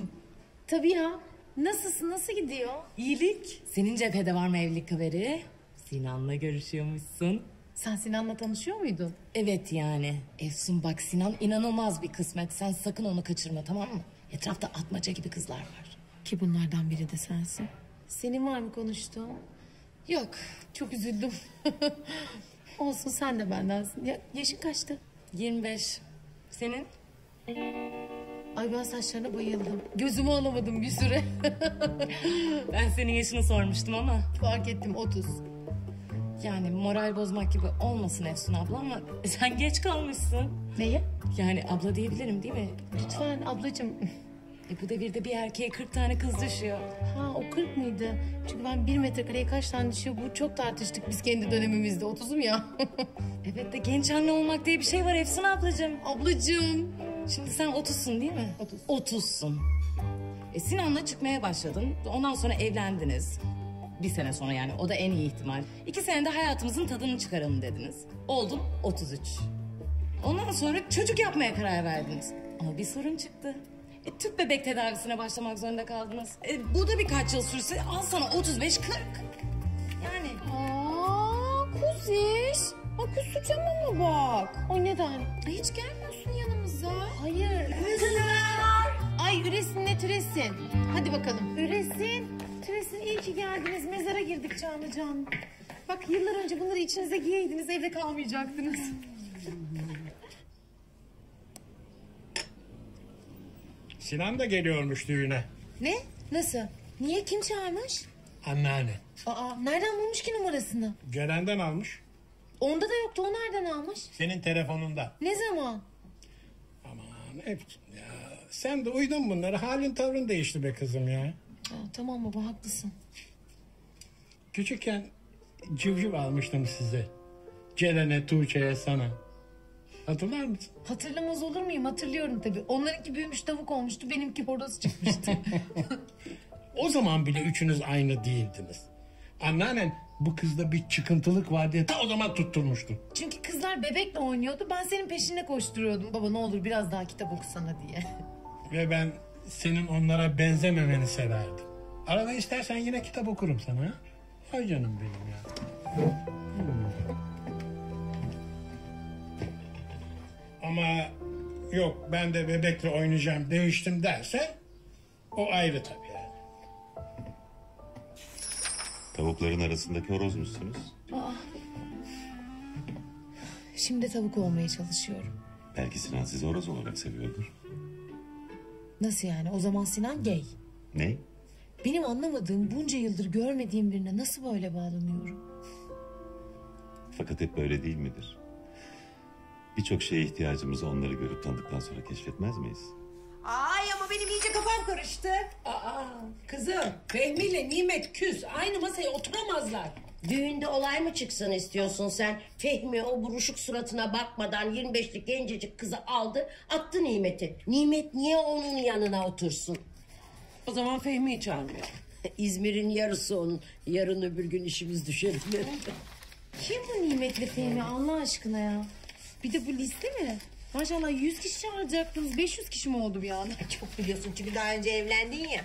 Tabii ya. Nasılsın? Nasıl gidiyor? İyilik. Senin cephede var mı evlilik haberi? Sinan'la görüşüyormuşsun. Sen Sinan'la tanışıyor muydun? Evet yani. Efsun bak, Sinan inanılmaz bir kısmet. Sen sakın onu kaçırma, tamam mı? Etrafta atmaca gibi kızlar var. Ki bunlardan biri de sensin. Senin var mı konuştuğun? Yok. Çok üzüldüm. Olsun, sen de bendensin. Ya, yaşın kaçtı? 25. Senin? Ay ben saçlarına bayıldım. Gözümü alamadım bir süre. Ben senin yaşını sormuştum ama. Fark ettim, 30. Yani moral bozmak gibi olmasın Efsun abla ama sen geç kalmışsın. Neye? Yani abla diyebilirim değil mi? Lütfen ablacığım. Bu devirde bir erkeğe 40 tane kız düşüyor. Ha o 40 mıydı? Çünkü ben 1 metrekareye kaç tane düşüyor, bu çok tartıştık biz kendi dönemimizde. 30'um ya. Evet de genç anne olmak diye bir şey var Efsun ablacığım. Ablacığım. Şimdi sen 30'sun değil mi? 30'sun. Sinan'la çıkmaya başladın. Ondan sonra evlendiniz. Bir sene sonra yani, o da en iyi ihtimal. 2 senede hayatımızın tadını çıkaralım dediniz. Oldun 33. Ondan sonra çocuk yapmaya karar verdiniz. Ama bir sorun çıktı. Tüp bebek tedavisine başlamak zorunda kaldınız. Bu da birkaç yıl sürse al sana 35-40. Yani. Aa, kuziş. Bak suçama mı bak? O neden? Hiç gelmiyorsun yanımıza. Hayır. Kızlar. Ay üresin ne türesin. Hadi bakalım. Üresin. Türesin, iyi ki geldiniz. Mezara girdik canlı canlı. Bak yıllar önce bunları içinize giyeydiniz. Evde kalmayacaktınız. Sinan da geliyormuş düğüne. Ne? Nasıl? Niye? Kim çağırmış? Anneanne. Aa, nereden bulmuş ki numarasını? Ceren'den almış. Onda da yoktu. O nereden almış? Senin telefonunda. Ne zaman? Aman hep ya. Sen de uydun bunlara. Halin tavrın değişti be kızım ya. Aa, tamam baba, haklısın. Küçükken civciv almıştım size. Ceren'e, Tuğçe'ye, sana. Hatırlar mısın? Hatırlamaz olur muyum? Hatırlıyorum tabii. Onlarınki büyümüş tavuk olmuştu. Benimki horoz çıkmıştı. O zaman bile üçünüz aynı değildiniz. Anneannen bu kızda bir çıkıntılık var diye ta o zaman tutturmuştu. Çünkü kızlar bebekle oynuyordu. Ben senin peşine koşturuyordum. Baba ne olur biraz daha kitap okusana diye. Ve ben senin onlara benzememeni severdim. Arada istersen yine kitap okurum sana. Ha? Ay canım benim ya. Ama yok ben de bebekle oynayacağım, değiştim dersen o ayrı tabii yani. Tavukların arasındaki horoz musunuz? Aa. Şimdi tavuk olmaya çalışıyorum. Belki Sinan sizi horoz olarak seviyordur. Nasıl yani? O zaman Sinan gay. Ne? Benim anlamadığım, bunca yıldır görmediğim birine nasıl böyle bağlanıyorum? Fakat hep böyle değil midir? Birçok şeye ihtiyacımızı onları görüp tanıdıktan sonra keşfetmez miyiz? Ay ama benim iyice kafam karıştı. Aa, kızım Fehmi ile Nimet küs. Aynı masaya oturamazlar. Düğünde olay mı çıksın istiyorsun sen? Fehmi o buruşuk suratına bakmadan 25'lik gencecik kızı aldı, attı Nimet'i. Nimet niye onun yanına otursun? O zaman Fehmi'yi çağırmıyor. İzmir'in yarısı onun. Yarın öbür gün işimiz düşer. Kim bu Nimet'li Fehmi Allah aşkına ya? Bir de bu liste mi? Maşallah 100 kişi çağıracaktınız. 500 kişi mi oldu bir anda? Çok biliyorsun çünkü daha önce evlendin ya.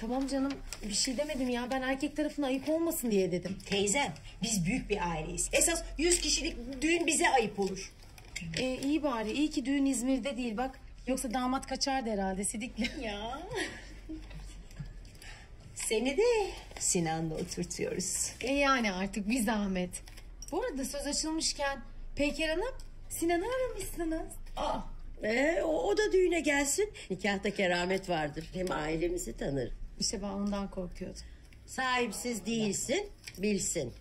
Tamam canım, bir şey demedim ya. Ben erkek tarafına ayıp olmasın diye dedim. Teyzem, biz büyük bir aileyiz. Esas 100 kişilik düğün bize ayıp olur. İyi bari, iyi ki düğün İzmir'de değil bak. Yoksa damat kaçardı herhalde sidikli. Ya. Seni de Sinan'la oturtuyoruz. Yani artık bir zahmet. Bu arada söz açılmışken Peyker Hanım Sinan'ı aramışsınız. Aa. O da düğüne gelsin. Nikahta keramet vardır. Hem ailemizi tanır. İşte ben ondan korkuyordum. Sahipsiz değilsin, bilsin.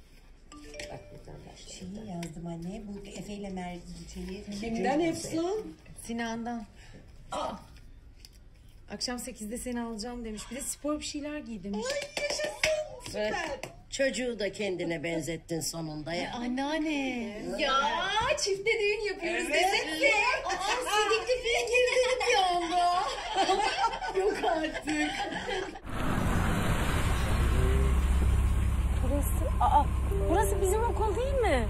Bak buradan başlayalım. Şeyi yazdım anne, bu Efe ile Merve şeyi. Kimden Efsun? Sinan'dan. Aa. Akşam 8'de seni alacağım demiş. Bir de spor bir şeyler giy demiş. Ay yaşasın, süper. Bak, çocuğu da kendine benzettin sonunda ya. Anneanne. Ya çifte düğün yapıyoruz evet. Dedik ki. Aa sidikli film girdi bir anda. Yok artık. Burası, burası bizim okul değil mi?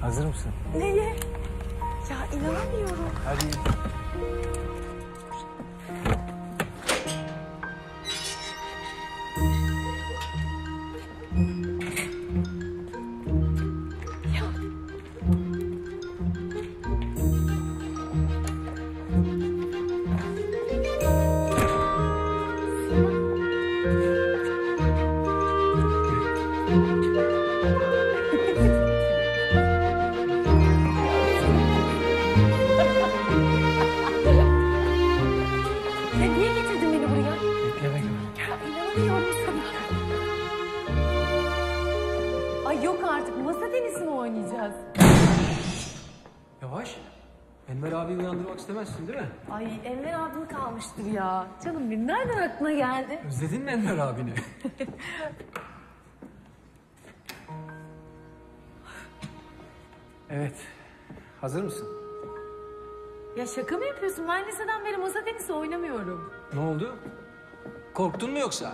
Hazır mısın? Neye? Ya inanamıyorum. Hadi. İstemezsin değil mi? Ay Enver abim kalmıştır ya. Canım benim nereden aklına geldi? Özledin mi Enver abini? Evet. Hazır mısın? Ya şaka mı yapıyorsun? Ben liseden beri masa tenisi oynamıyorum. Ne oldu? Korktun mu yoksa?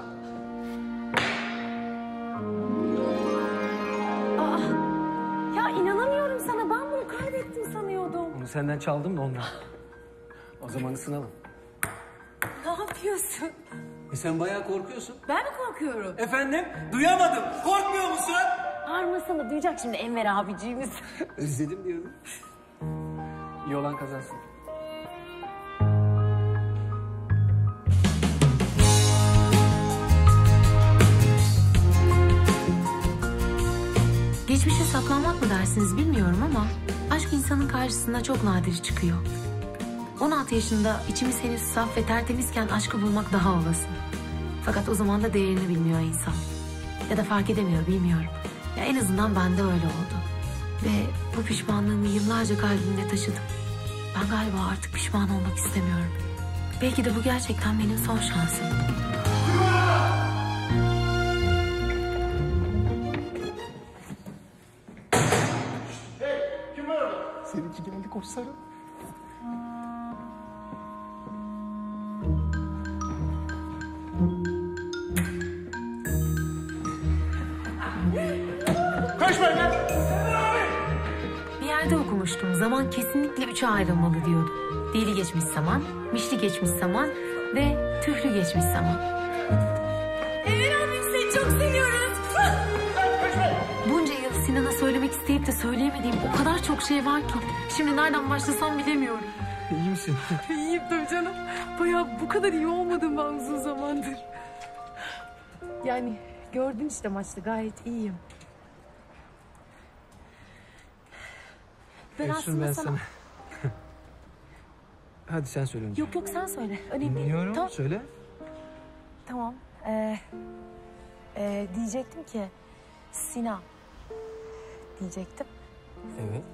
Aa, ya inanamıyorum sana. Ben bunu kaybettim sanıyordum. Onu senden çaldım da ondan. O zaman ısınalım. Ne yapıyorsun? Sen bayağı korkuyorsun. Ben mi korkuyorum? Efendim? Duyamadım. Korkmuyor musun? Armasana duyacak şimdi Enver abiciğimiz. Özledim diyorum. İyi olan kazansın. Geçmişe saklanmak mı dersiniz bilmiyorum ama aşk insanın karşısına çok nadir çıkıyor. 16 yaşında içimiz henüz saf ve tertemizken aşkı bulmak daha olası. Fakat o zaman da değerini bilmiyor insan. Ya da fark edemiyor bilmiyorum. Ya en azından bende öyle oldu. Ve bu pişmanlığımı yıllarca kalbimde taşıdım. Ben galiba artık pişman olmak istemiyorum. Belki de bu gerçekten benim son şansım. Hey, kim var? Seninki geldi koçlarım. Zaman kesinlikle üçe ayrılmalı diyordu. Deli geçmiş zaman, mişli geçmiş zaman ve tühlü geçmiş zaman. Enver abim seni çok seviyoruz. Bunca yıl Sinan'a söylemek isteyip de söyleyemediğim o kadar çok şey var ki. Şimdi nereden başlasam bilemiyorum. İyi misin? İyiyim tabii canım. Bayağı bu kadar iyi olmadım ben uzun zamandır. Yani gördün işte maçta gayet iyiyim. Ben Efsun ben sana... Hadi sen söyle önce. Yok yok sen söyle. Önemli değil. Biliyorum tamam. Söyle. Tamam. Diyecektim ki... Sinan... Diyecektim. Evet.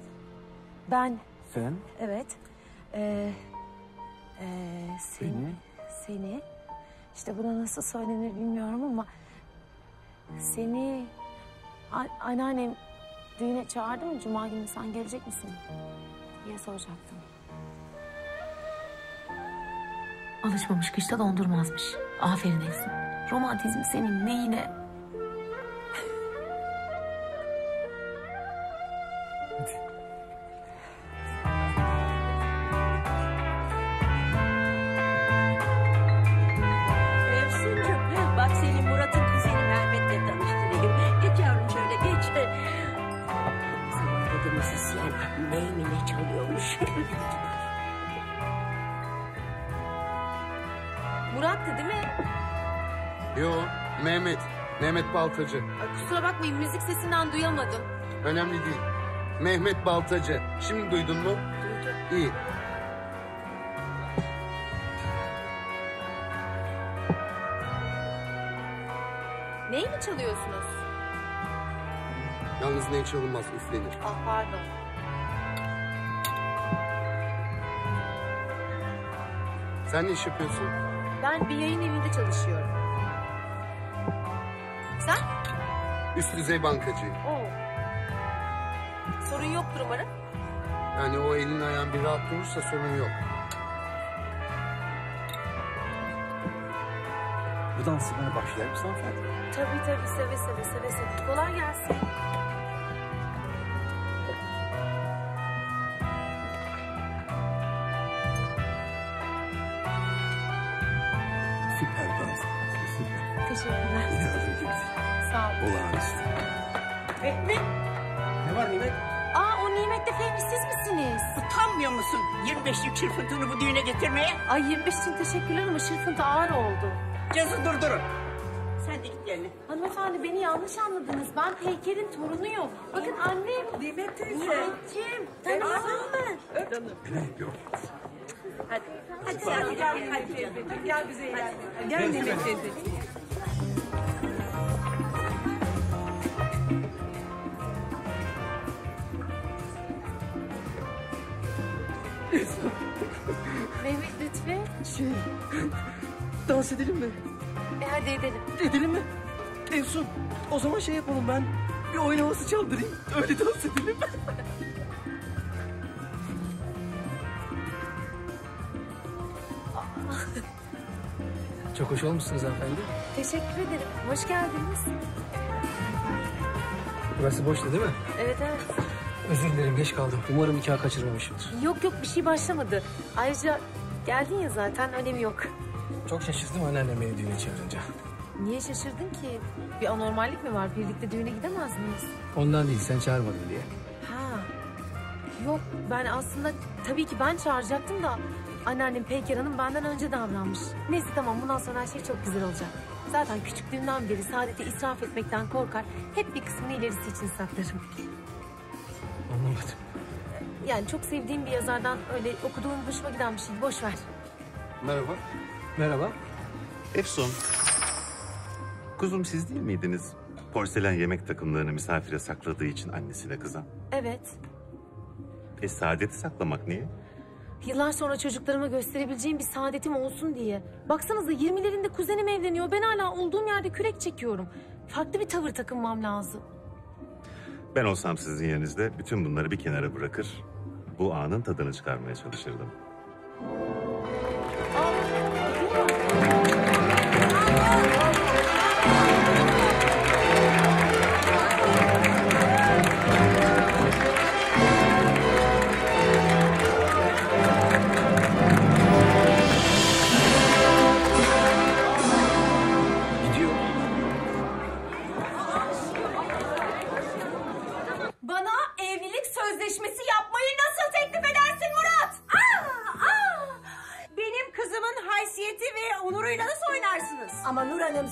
Ben... Sen? Evet. Seni... İşte buna nasıl söylenir bilmiyorum ama... Seni... Anneannem... Düğüne çağırdı mı? Cuma günü sen gelecek misin? Diye soracaktım. Alışmamış kışta dondurmazmış. Aferin Efsun. Romantizm senin neyine? Mehmet'ti değil mi? Yo, Mehmet. Mehmet Baltacı. Ay, kusura bakmayın, müzik sesinden duyamadım. Önemli değil. Mehmet Baltacı. Şimdi duydun mu? Duydum. İyi. Neyi mi çalıyorsunuz? Yalnız ne çalınmaz, üflenir. Ah pardon. Sen ne iş yapıyorsun? Ben bir yayın evinde çalışıyorum. Sen? Üst düzey bankacıyım. Oo. Sorun yoktur umarım. Yani o elin ayağın bir rahat durursa sorun yok. Bu dansı bana başlayar mısın hanımefendi? Tabii tabii, seve seve seve seve. Kolay gelsin. Süper dans. Teşekkürler. İnanılır gibi. Sağ olun. Olağanüstü. Fehmi. Ne var Nimet? Aa, o Nimet'te Fehmi siz misiniz? Utanmıyor musun 25'lik çırpıntını bu düğüne getirmeye? Ay 25 için teşekkürler ama çırpıntı ağır oldu. Cazı durdurun. Sen de git yerine. Hanımefendi beni yanlış anladınız. Ben Peyker'in torunuyum. Bakın annem. Demet teyze. Nimet'ciğim. Tanımazsın mı? Öp. Yok. Hadi. Hadi sen gel. Hadi gel bize eğlenme. Gel Demet teyze. Mehmet Lütfi. Şey... Dans edelim mi? Hadi edelim. Edelim mi? Efsun, o zaman şey yapalım, ben bir oyun havası çaldırayım. Öyle dans edelim. Çok hoş olmuşsunuz hanımefendi. Teşekkür ederim. Hoş geldiniz. Burası boştu değil mi? Evet evet. Özür dilerim, geç kaldım. Umarım nikah kaçırmamışımdır. Yok yok, bir şey başlamadı. Ayrıca geldin ya zaten, önemi yok. Çok şaşırdım anneannem beni düğüne çağırınca. Niye şaşırdın ki? Bir anormallik mi var? Birlikte düğüne gidemez miyiz? Ondan değil, sen çağırmadın diye. Ha. Yok, ben aslında tabii ki ben çağıracaktım da... anneannem Peyker Hanım benden önce davranmış. Neyse tamam, bundan sonra her şey çok güzel olacak. Zaten küçüklüğümden beri saadeti israf etmekten korkar... hep bir kısmını ilerisi için saklarım. Anlamadım. Yani çok sevdiğim bir yazardan öyle okuduğum hoşuma giden bir şey. Boş ver. Merhaba. Merhaba. Efsun. Kuzum siz değil miydiniz? Porselen yemek takımlarını misafire sakladığı için annesine kızan. Evet. E saadeti saklamak niye? Yıllar sonra çocuklarıma gösterebileceğim bir saadetim olsun diye. Baksanıza 20'lerinde kuzenim evleniyor. Ben hala olduğum yerde kürek çekiyorum. Farklı bir tavır takınmam lazım. Ben olsam sizin yerinizde bütün bunları bir kenara bırakır... bu anın tadını çıkarmaya çalışırdım.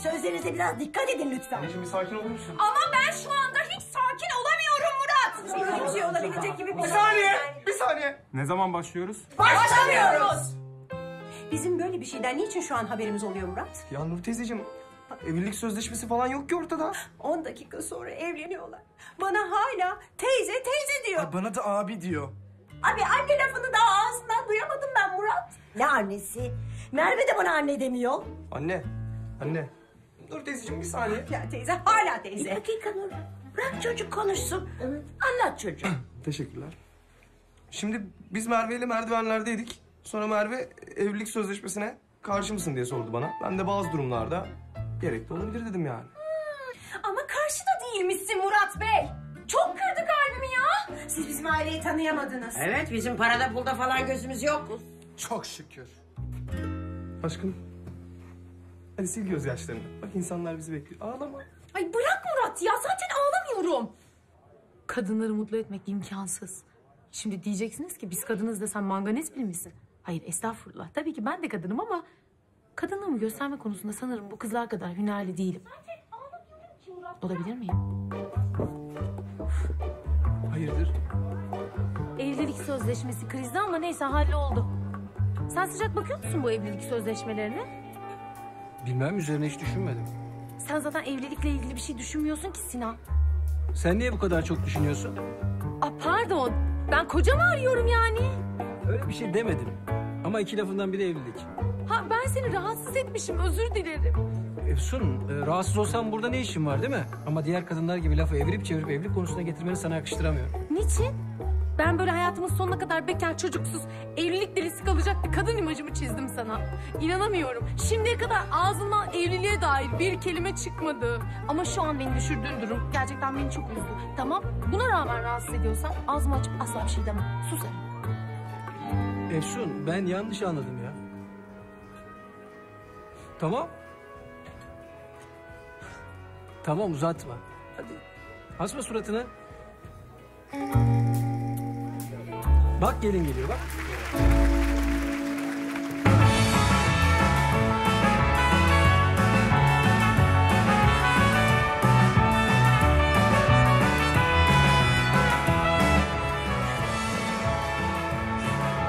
Sözlerinize biraz dikkat edin lütfen. Anneciğim bir sakin olur musun? Ama ben şu anda hiç sakin olamıyorum Murat. Hiçbir şey olabilecek gibi bir saniye, yani. Bir saniye. Ne zaman başlıyoruz? Başlamıyoruz. Bizim böyle bir şeyden niçin şu an haberimiz oluyor Murat? Ya Nur teyzeciğim, evlilik sözleşmesi falan yok ki ortada. 10 dakika sonra evleniyorlar. Bana hala teyze teyze diyor. Ay bana da abi diyor. Abi anne lafını daha ağzından duyamadım ben Murat. Ne annesi? Merve de bana anne demiyor. Anne, anne. Nur teyzeciğim bir saniye. Ya teyze, hala teyze. Bir dakika Nur. Bırak çocuk konuşsun. Evet. Anlat çocuğu. Teşekkürler. Şimdi biz Merve ile merdivenlerdeydik. Sonra Merve evlilik sözleşmesine karşı mısın diye sordu bana. Ben de bazı durumlarda gerekli olabilir dedim yani. Ama karşı da değilmişsin Murat Bey. Çok kırdı kalbimi ya. Siz bizim aileyi tanıyamadınız. Evet, bizim parada pulda falan gözümüz yok. Çok şükür. Aşkım. Hadi sil gözyaşlarını. Bak insanlar bizi bekliyor. Ağlama. Ay bırak Murat ya. Zaten ağlamıyorum. Kadınları mutlu etmek imkansız. Şimdi diyeceksiniz ki biz kadınız desem manganez biri misin? Hayır estağfurullah. Tabii ki ben de kadınım ama... Kadınlığımı gösterme konusunda sanırım bu kızlar kadar hünerli değilim. Olabilir miyim? Hayırdır? Evlilik sözleşmesi krizde ama neyse halloldu. Sen sıcak bakıyor musun bu evlilik sözleşmelerine? Bilmem, üzerine hiç düşünmedim. Sen zaten evlilikle ilgili bir şey düşünmüyorsun ki Sinan. Sen niye bu kadar çok düşünüyorsun? Aa, pardon, ben kocamı arıyorum yani. Öyle bir şey demedim. Ama iki lafından biri evlilik. Ha, ben seni rahatsız etmişim, özür dilerim. Efsun, rahatsız olsam burada ne işin var değil mi? Ama diğer kadınlar gibi lafı evirip çevirip evlilik konusuna getirmeni sana yakıştıramıyorum. Niçin? Ben böyle hayatımın sonuna kadar bekar, çocuksuz, evlilik delisi kalacak bir kadın imajımı çizdim sana. İnanamıyorum. Şimdiye kadar ağzından evliliğe dair bir kelime çıkmadı. Ama şu an beni düşürdüğün durum gerçekten beni çok üzdü. Tamam, buna rağmen rahatsız ediyorsan ağzımı açıp asla bir şey demem. Sus. Efsun, ben yanlış anladım ya. Tamam. Tamam, uzatma. Hadi asma suratını. Bak gelin geliyor bak.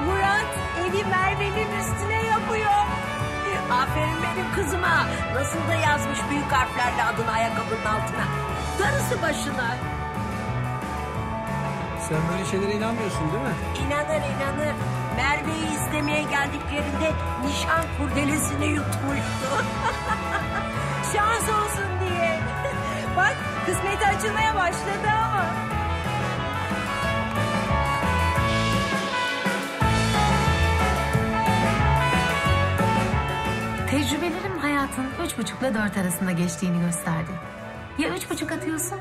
Murat evi Merve'nin üstüne yapıyor. Aferin benim kızıma. Nasıl da yazmış büyük harflerle adını ayakkabının altına. Darısı başına. Sen böyle şeylere inanmıyorsun değil mi? İnanır inanır. Merve'yi istemeye geldiklerinde nişan kurdelesini yutmuştu. Şans olsun diye. Bak kısmeti açılmaya başladı ama. Tecrübelerim hayatın 3,5 ile 4 arasında geçtiğini gösterdi. Ya 3,5 atıyorsun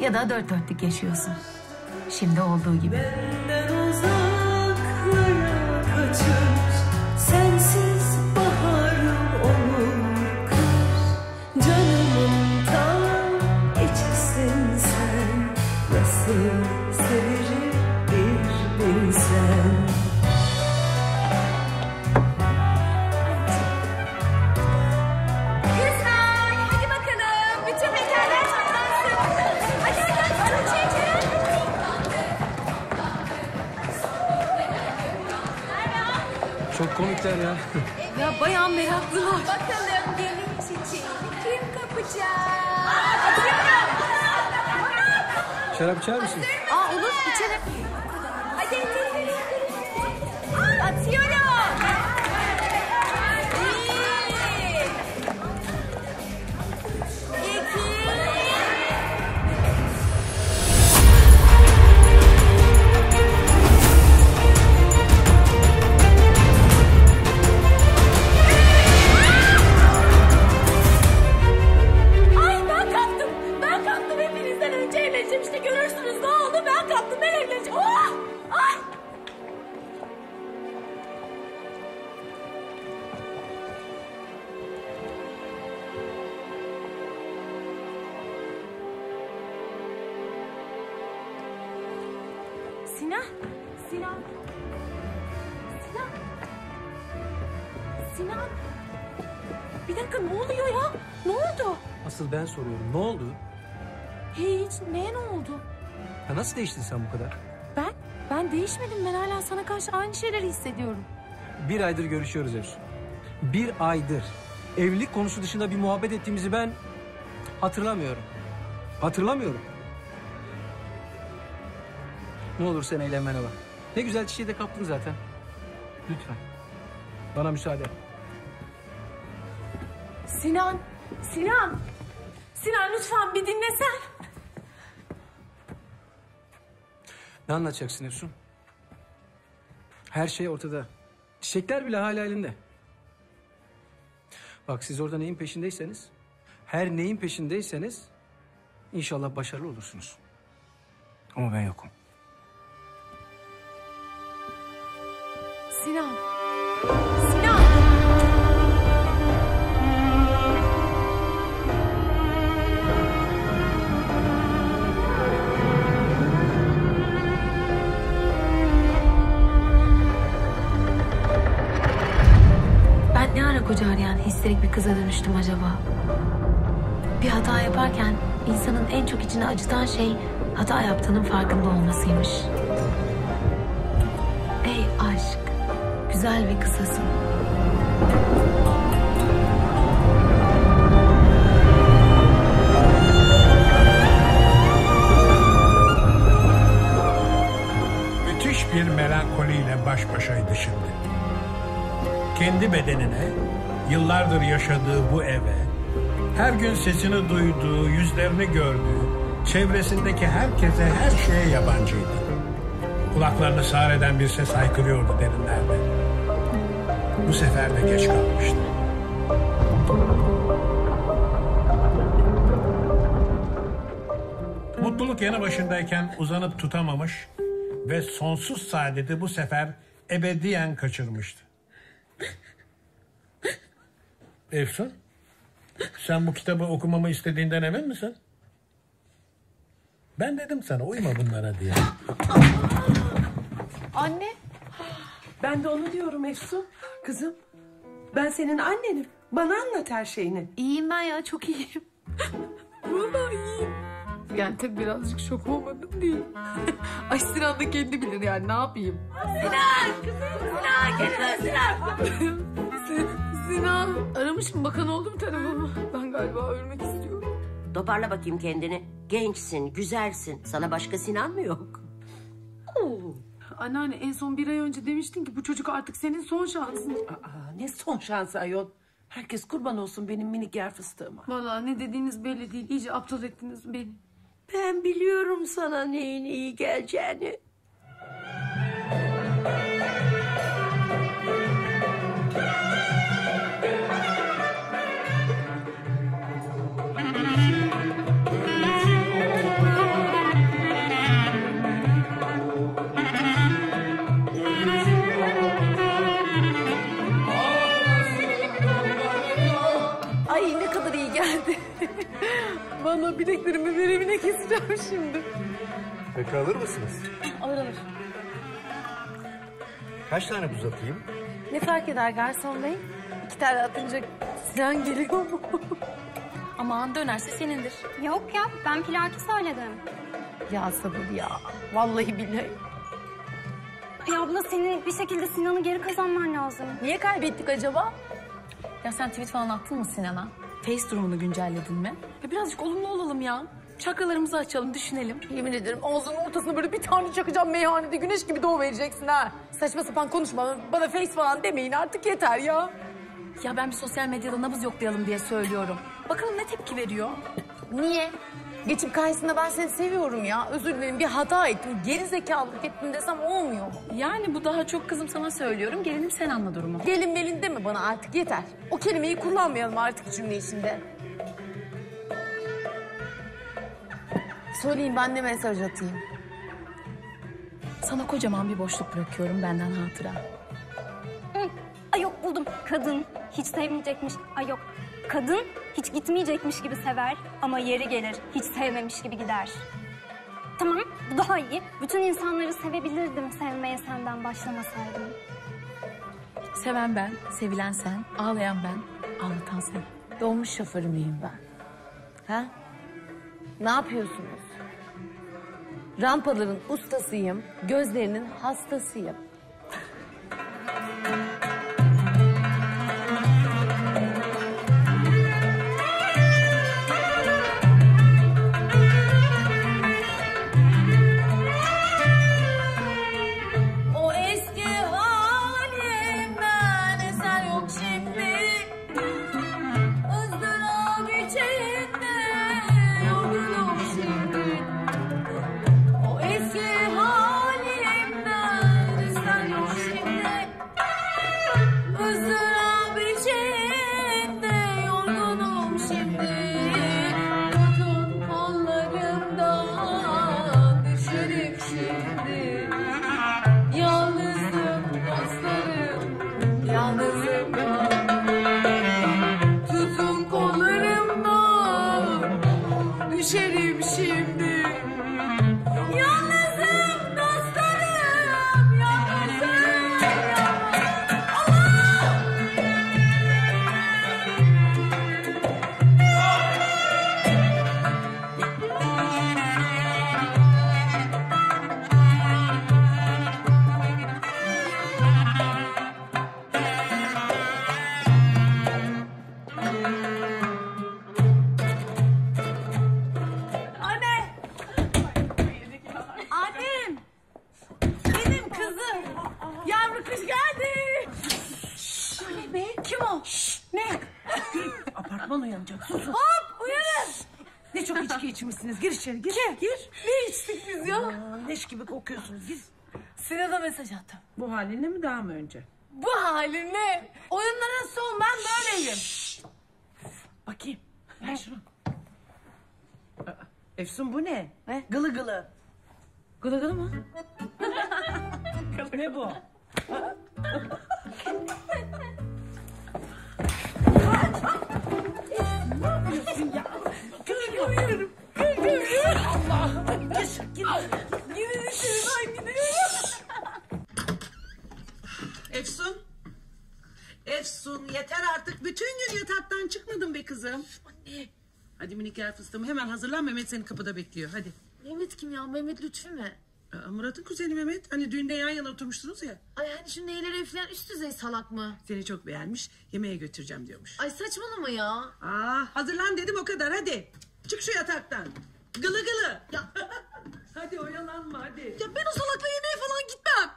ya da 4,4'lük yaşıyorsun. Şimdi olduğu gibi. Benden uzaklara kaçır, sensiz baharım olur kır. Canımın tam içisin sen, nasıl severim bir bilsen. Çok komikler ya. Ya bayağı meraklılar. Bakalım gelin çiçeğini kim kapacak? Atıyorum. Şarap içer misin? Aa olur, içerim. Hadi. Atıyorum. Sinan, bir dakika ne oluyor ya? Ne oldu? Asıl ben soruyorum, ne oldu? Hiç, neye ne oldu? Ya nasıl değiştin sen bu kadar? Ben değişmedim, ben hala sana karşı aynı şeyleri hissediyorum. Bir aydır görüşüyoruz Efsun. Bir aydır. Evlilik konusu dışında bir muhabbet ettiğimizi ben hatırlamıyorum. Hatırlamıyorum. Ne olur sen eğlenmene bak. Ne güzel çiçeği de kaptın zaten. Lütfen. Bana müsaade. Sinan lütfen bir dinlesen. Ne anlatacaksın Efsun? Her şey ortada. Çiçekler bile hala elinde. Bak siz orada neyin peşindeyseniz, her neyin peşindeyseniz inşallah başarılı olursunuz. Ama ben yokum. Sinan! Ben ne ara koca arayan histerik bir kıza dönüştüm acaba? Bir hata yaparken insanın en çok içini acıtan şey hata yaptığının farkında olmasıymış. Ey aşk, güzel ve kısasın. Müthiş bir melankoliyle baş başaydı şimdi. Kendi bedenine, yıllardır yaşadığı bu eve, her gün sesini duyduğu, yüzlerini gördüğü, çevresindeki herkese, her şeye yabancıydı. Kulaklarını sağır eden bir ses haykırıyordu derinlerde. Bu sefer de geç kalmıştı. Mutluluk yanı başındayken uzanıp tutamamış ve sonsuz saadeti bu sefer ebediyen kaçırmıştı. Efsun, sen bu kitabı okumamı istediğinden emin misin? Ben dedim sana uyma bunlara diye. Anne, ben de onu diyorum Efsun. Kızım, ben senin annenim. Bana anlat her şeyini. İyiyim ben ya, çok iyiyim. Vallahi iyiyim. Yani tabii birazcık şok olmadım değil. Ay Sinan da kendi bilir yani, ne yapayım? Sinan! Sinan, geri dön Sinan! Sinan, aramış mı? Bakan oldu mu telefonuma? Ben galiba ölmek istiyorum. Toparla bakayım kendini. Gençsin, güzelsin. Sana başka Sinan mı yok? Anneanne, en son bir ay önce demiştin ki bu çocuk artık senin son şansın. Aa, ne son şansı ayol? Herkes kurban olsun benim minik yer fıstığıma. Vallahi ne dediğiniz belli değil. İyice aptal ettiniz beni. Ben biliyorum sana neyin iyi geleceğini. Bana bileklerimi verimine keseceğim şimdi. Peki alır mısınız? Alır. Kaç tane buz atayım? Ne fark eder garson bey? 2 tane atınca Sinan geliyor mu? Aman dönerse senindir. Yok ya, ben plaki söyledim. Ya sabır ya. Vallahi billahi. Ay abla, senin bir şekilde Sinan'ı geri kazanman lazım. Niye kaybettik acaba? Ya sen tweet falan attın mı Sinan'a? Face durumunu güncelledin mi? Ya birazcık olumlu olalım ya. Çakralarımızı açalım, düşünelim. Yemin ederim ağzının ortasına böyle bir tane çakacağım, meyhanede güneş gibi doğu vereceksin ha. Saçma sapan konuşma, bana face falan demeyin artık, yeter ya. Ya ben bir sosyal medyada nabız yoklayalım diye söylüyorum. Bakalım ne tepki veriyor? Niye? Geçip karşısında ben seni seviyorum ya, özür dilerim, bir hata ettim, geri zekalık ettim desem olmuyor mu? Yani bu daha çok kızım sana söylüyorum, gelinim sen anla durumu. Gelin melin deme bana artık, yeter. O kelimeyi kullanmayalım artık cümle içinde. Söyleyeyim, ben de mesaj atayım. Sana kocaman bir boşluk bırakıyorum benden hatıra. Hı. Ay yok, buldum. Kadın hiç sevmeyecekmiş. Ay yok. Kadın hiç gitmeyecekmiş gibi sever ama yeri gelir hiç sevmemiş gibi gider. Tamam, bu daha iyi. Bütün insanları sevebilirdim sevmeye senden başlamasaydım. Seven ben, sevilen sen, ağlayan ben, ağlatan sen. Dolmuş şoförü müyüm ben? Ha? Ne yapıyorsunuz? Rampaların ustasıyım, gözlerinin hastasıyım. Baban uyanacak. Sus. Hop uyanın. Ne çok içki içmişsiniz. Gir içeri gir. Gir. Ne içtik biz ya? Leş gibi kokuyorsunuz. Gir. Sinan'a mesaj attım. Bu halinle mi daha mı önce? Bu halinle. Oyunlara son ben böyleyim. Bakayım. Ver şunu. Efsun bu ne? Ne? Gılı gılı. Gılı gılı mı? Ne bu? Ne yapıyorsun ya? Gülüyorum. Gülüyorum. Allah'ım. Girin içeri. Ben gidiyorum. Efsun. Efsun yeter artık. Bütün gün yataktan çıkmadın be kızım. Anne. Hadi minik yer fıstığım hemen hazırlan. Mehmet seni kapıda bekliyor. Hadi. Mehmet kim ya? Mehmet Lütfi mi? Murat'ın kuzeni Mehmet. Hani düğünde yan yana oturmuştunuz ya. Ay hani şu neyleri falan üst düzey salak mı? Seni çok beğenmiş. Yemeğe götüreceğim diyormuş. Ay saçmalama ya. Aa, hazırlan dedim o kadar hadi. Çık şu yataktan. Gılı gılı. Ya. Hadi oyalanma hadi. Ya ben o salakla yemeğe falan gitmem.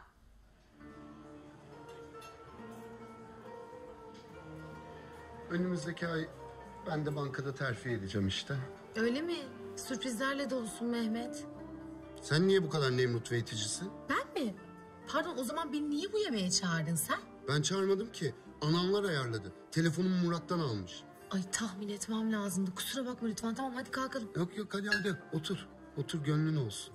Önümüzdeki ay ben de bankada terfi edeceğim işte. Öyle mi? Sürprizlerle dolsun Mehmet. Sen niye bu kadar nemrut ve iticisin? Ben mi? Pardon o zaman beni niye bu yemeğe çağırdın sen? Ben çağırmadım ki. Anamlar ayarladı. Telefonumu Murat'tan almış. Ay tahmin etmem lazımdı. Kusura bakma lütfen. Tamam hadi kalkalım. Yok yok hadi otur. Otur gönlün olsun.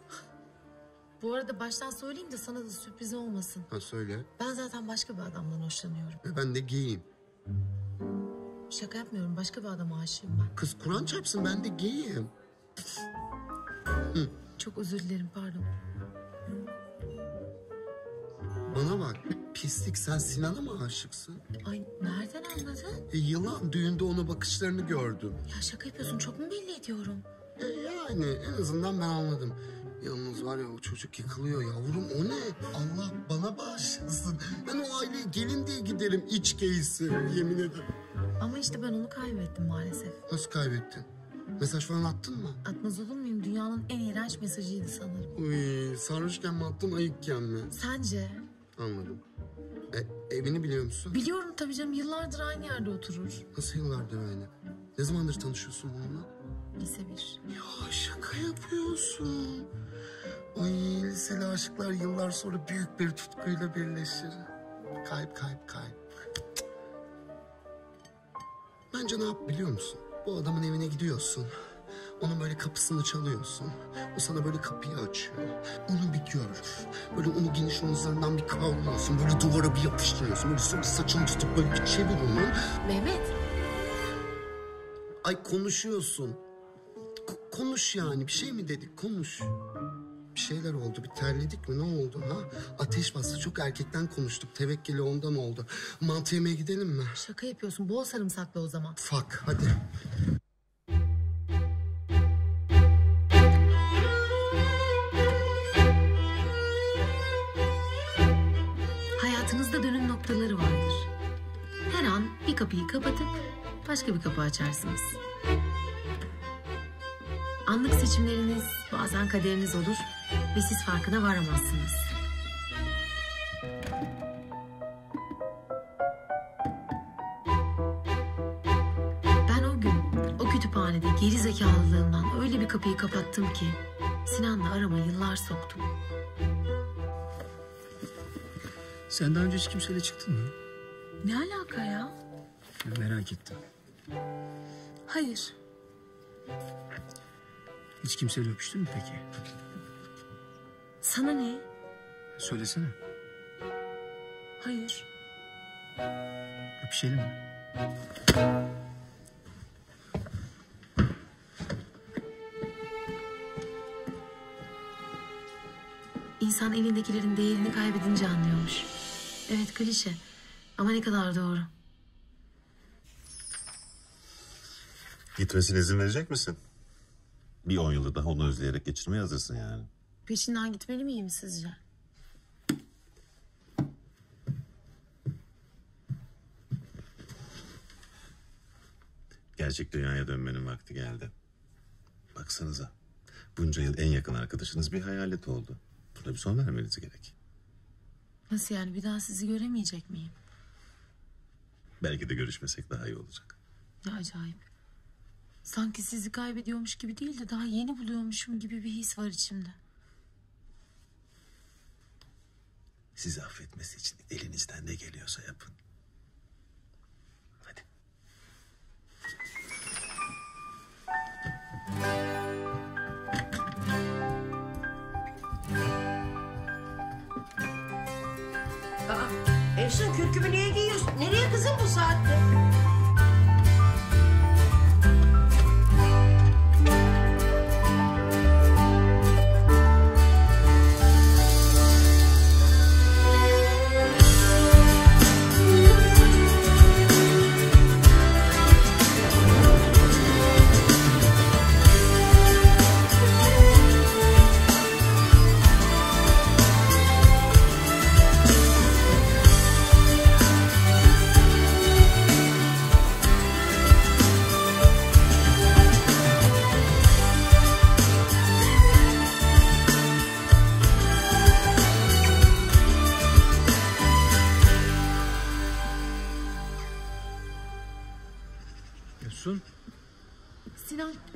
Bu arada baştan söyleyeyim de sana da sürpriz olmasın. Ha söyle. Ben zaten başka bir adamdan hoşlanıyorum. Ve ben de geyim. Şaka yapmıyorum. Başka bir adama aşığım ben. Kız Kur'an çarpsın ben de geyim. Hı. Çok özür dilerim pardon. Bana bak pislik sen Sinan'a mı aşıksın? Ay nereden anladın? Yılan düğünde ona bakışlarını gördüm. Ya şaka yapıyorsun çok mu belli ediyorum? Yani en azından ben anladım. Yalnız var ya o çocuk yıkılıyor yavrum o ne? Allah bana bağışlasın. Ben o aileye gelin diye giderim iç geysi yemin ederim. Ama işte ben onu kaybettim maalesef. Nasıl kaybettin? Mesaj falan attın mı? Atmaz olur muyum? Dünyanın en iğrenç mesajıydı sanırım. Uy, sarhoşken mi attın, ayıkken mi? Sence? Anladım. Evini biliyor musun? Biliyorum tabii canım. Yıllardır aynı yerde oturur. Nasıl yıllardır aynı? Ne zamandır tanışıyorsun onunla? Lise 1. Ya şaka yapıyorsun. Ay liseli aşıklar yıllar sonra büyük bir tutkuyla birleşir. Kayıp. Bence ne yap biliyor musun? Bu adamın evine gidiyorsun, onun böyle kapısını çalıyorsun, o sana böyle kapıyı açıyor, onu bir görür, böyle onu geniş omuzlarından bir kavruyorsun, böyle duvara bir yapıştırıyorsun, böyle saçını tutup böyle bir çevir onu. Mehmet. Ay konuşuyorsun, konuş yani bir şey mi dedik konuş. Bir şeyler oldu, bir terledik mi? Ne oldu ha? Ateş bastı, çok erkekten konuştuk. Tevekkeli ondan oldu. Mantı yemeye gidelim mi? Şaka yapıyorsun, bol sarımsaklı o zaman. Fuck, hadi. Hayatınızda dönüm noktaları vardır. Her an bir kapıyı kapatıp başka bir kapı açarsınız. Anlık seçimleriniz bazen kaderiniz olur ve siz farkına varamazsınız. Ben o gün o kütüphanede geri zekalılığından öyle bir kapıyı kapattım ki Sinan'la arama yıllar soktum. Sen daha önce hiç kimseyle çıktın mı? Ne alaka ya? Merak ettim. Hayır. Hiç kimseyle öpüştün mü peki? Sana ne? Söylesene. Hayır. Öpüşelim mi? İnsan elindekilerin değerini kaybedince anlıyormuş. Evet klişe ama ne kadar doğru. Gitmesine izin verecek misin? Bir 10 yılı daha onu özleyerek geçirmeye hazırsın yani. Peşinden gitmeli miyim sizce? Gerçek dünyaya dönmenin vakti geldi. Baksanıza. Bunca yıl en yakın arkadaşınız bir hayalet oldu. Buna bir son vermeniz gerek. Nasıl yani? Bir daha sizi göremeyecek miyim? Belki de görüşmesek daha iyi olacak. Ne acayip. Sanki sizi kaybediyormuş gibi değil de daha yeni buluyormuşum gibi bir his var içimde. Sizi affetmesi için elinizden ne geliyorsa yapın. Hadi. Aa, Efsun kürkümü niye giyiyorsun? Nereye kızım bu saatte?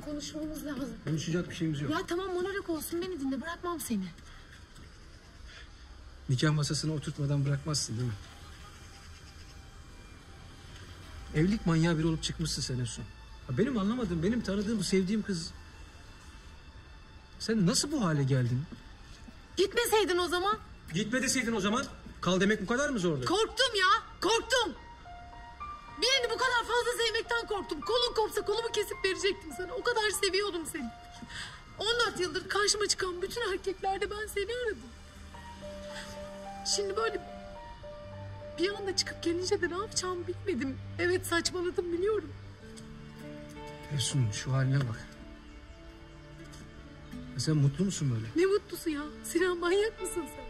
Konuşmamız lazım. Konuşacak bir şeyimiz yok. Ya tamam monolog olsun, beni dinle, bırakmam seni. Nikah masasına oturtmadan bırakmazsın değil mi? Evlilik manyağı biri olup çıkmışsın sen Efsun. Benim anlamadığım, benim tanıdığım, sevdiğim kız... Sen nasıl bu hale geldin? Gitmeseydin o zaman. Gitme deseydin o zaman. Kal demek bu kadar mı zordu? Korktum ya, korktum. Birini bu kadar fazla sevmekten korktum. Kolun kopsa kolumu kesip verecektim sana. O kadar seviyordum seni. 14 yıldır karşıma çıkan bütün erkeklerde ben seni aradım. Şimdi böyle bir anda çıkıp gelince de ne yapacağımı bilmedim. Evet saçmaladım biliyorum. Efsun şu haline bak. Ya sen mutlu musun böyle? Ne mutlusu ya? Sinan manyak mısın sen?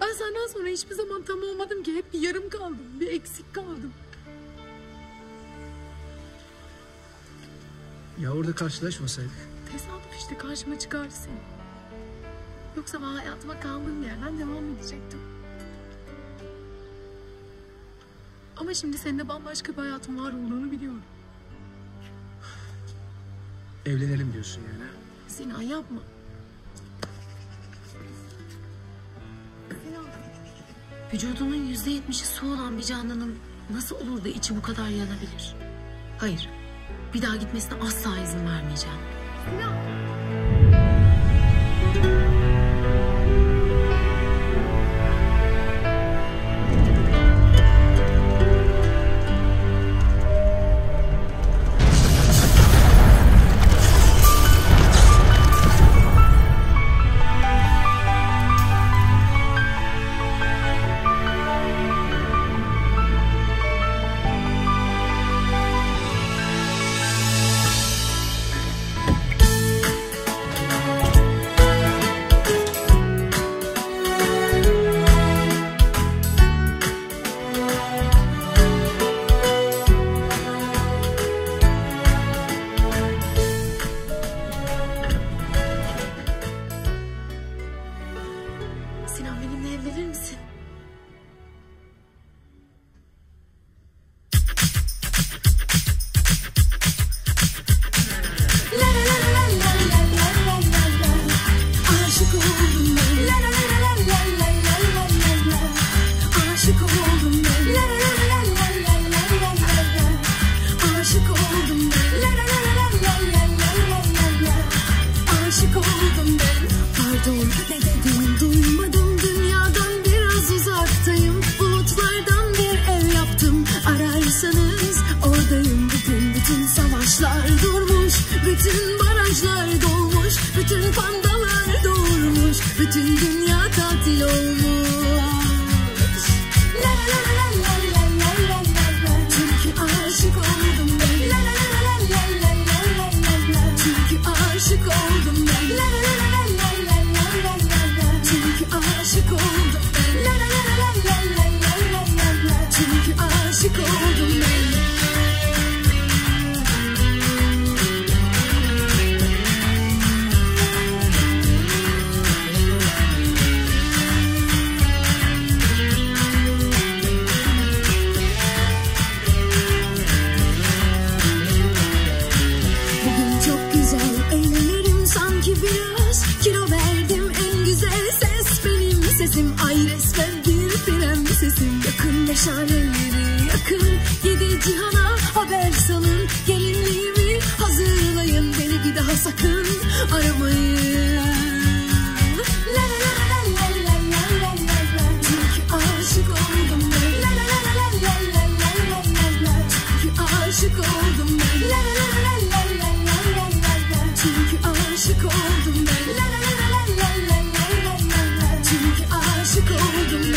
Ben senden sonra hiçbir zaman tam olmadım ki. Hep bir yarım kaldım, bir eksik kaldım. Ya orada karşılaşmasaydık. Tesadüf işte, karşıma çıkardı seni. Yoksa ben hayatıma kaldığım yerden devam edecektim. Ama şimdi senin de bambaşka bir hayatın var olduğunu biliyorum. Evlenelim diyorsun yani. Sinan yapma. Vücudunun %70'i su olan bir canlının nasıl olur da içi bu kadar yanabilir? Hayır, bir daha gitmesine asla izin vermeyeceğim. Ya. prensesim, ay resmen bir prensesim. Yakın meşaleleri yakın, yedi cihana haber salın. Gelinliğimi hazırlayın, beni bir daha sakın aramayın. La la la la la la la la la. Çünkü aşık oldum ben. La la la la la la la la la. Çünkü aşık oldum ben. La la la la la la la la la. Çünkü aşık oldum ben. La la la la la la la la la. Çünkü aşık oldum ben. Çünkü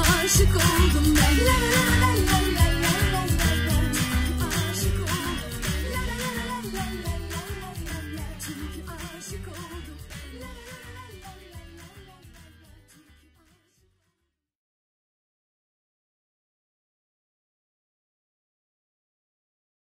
aşık oldum ben.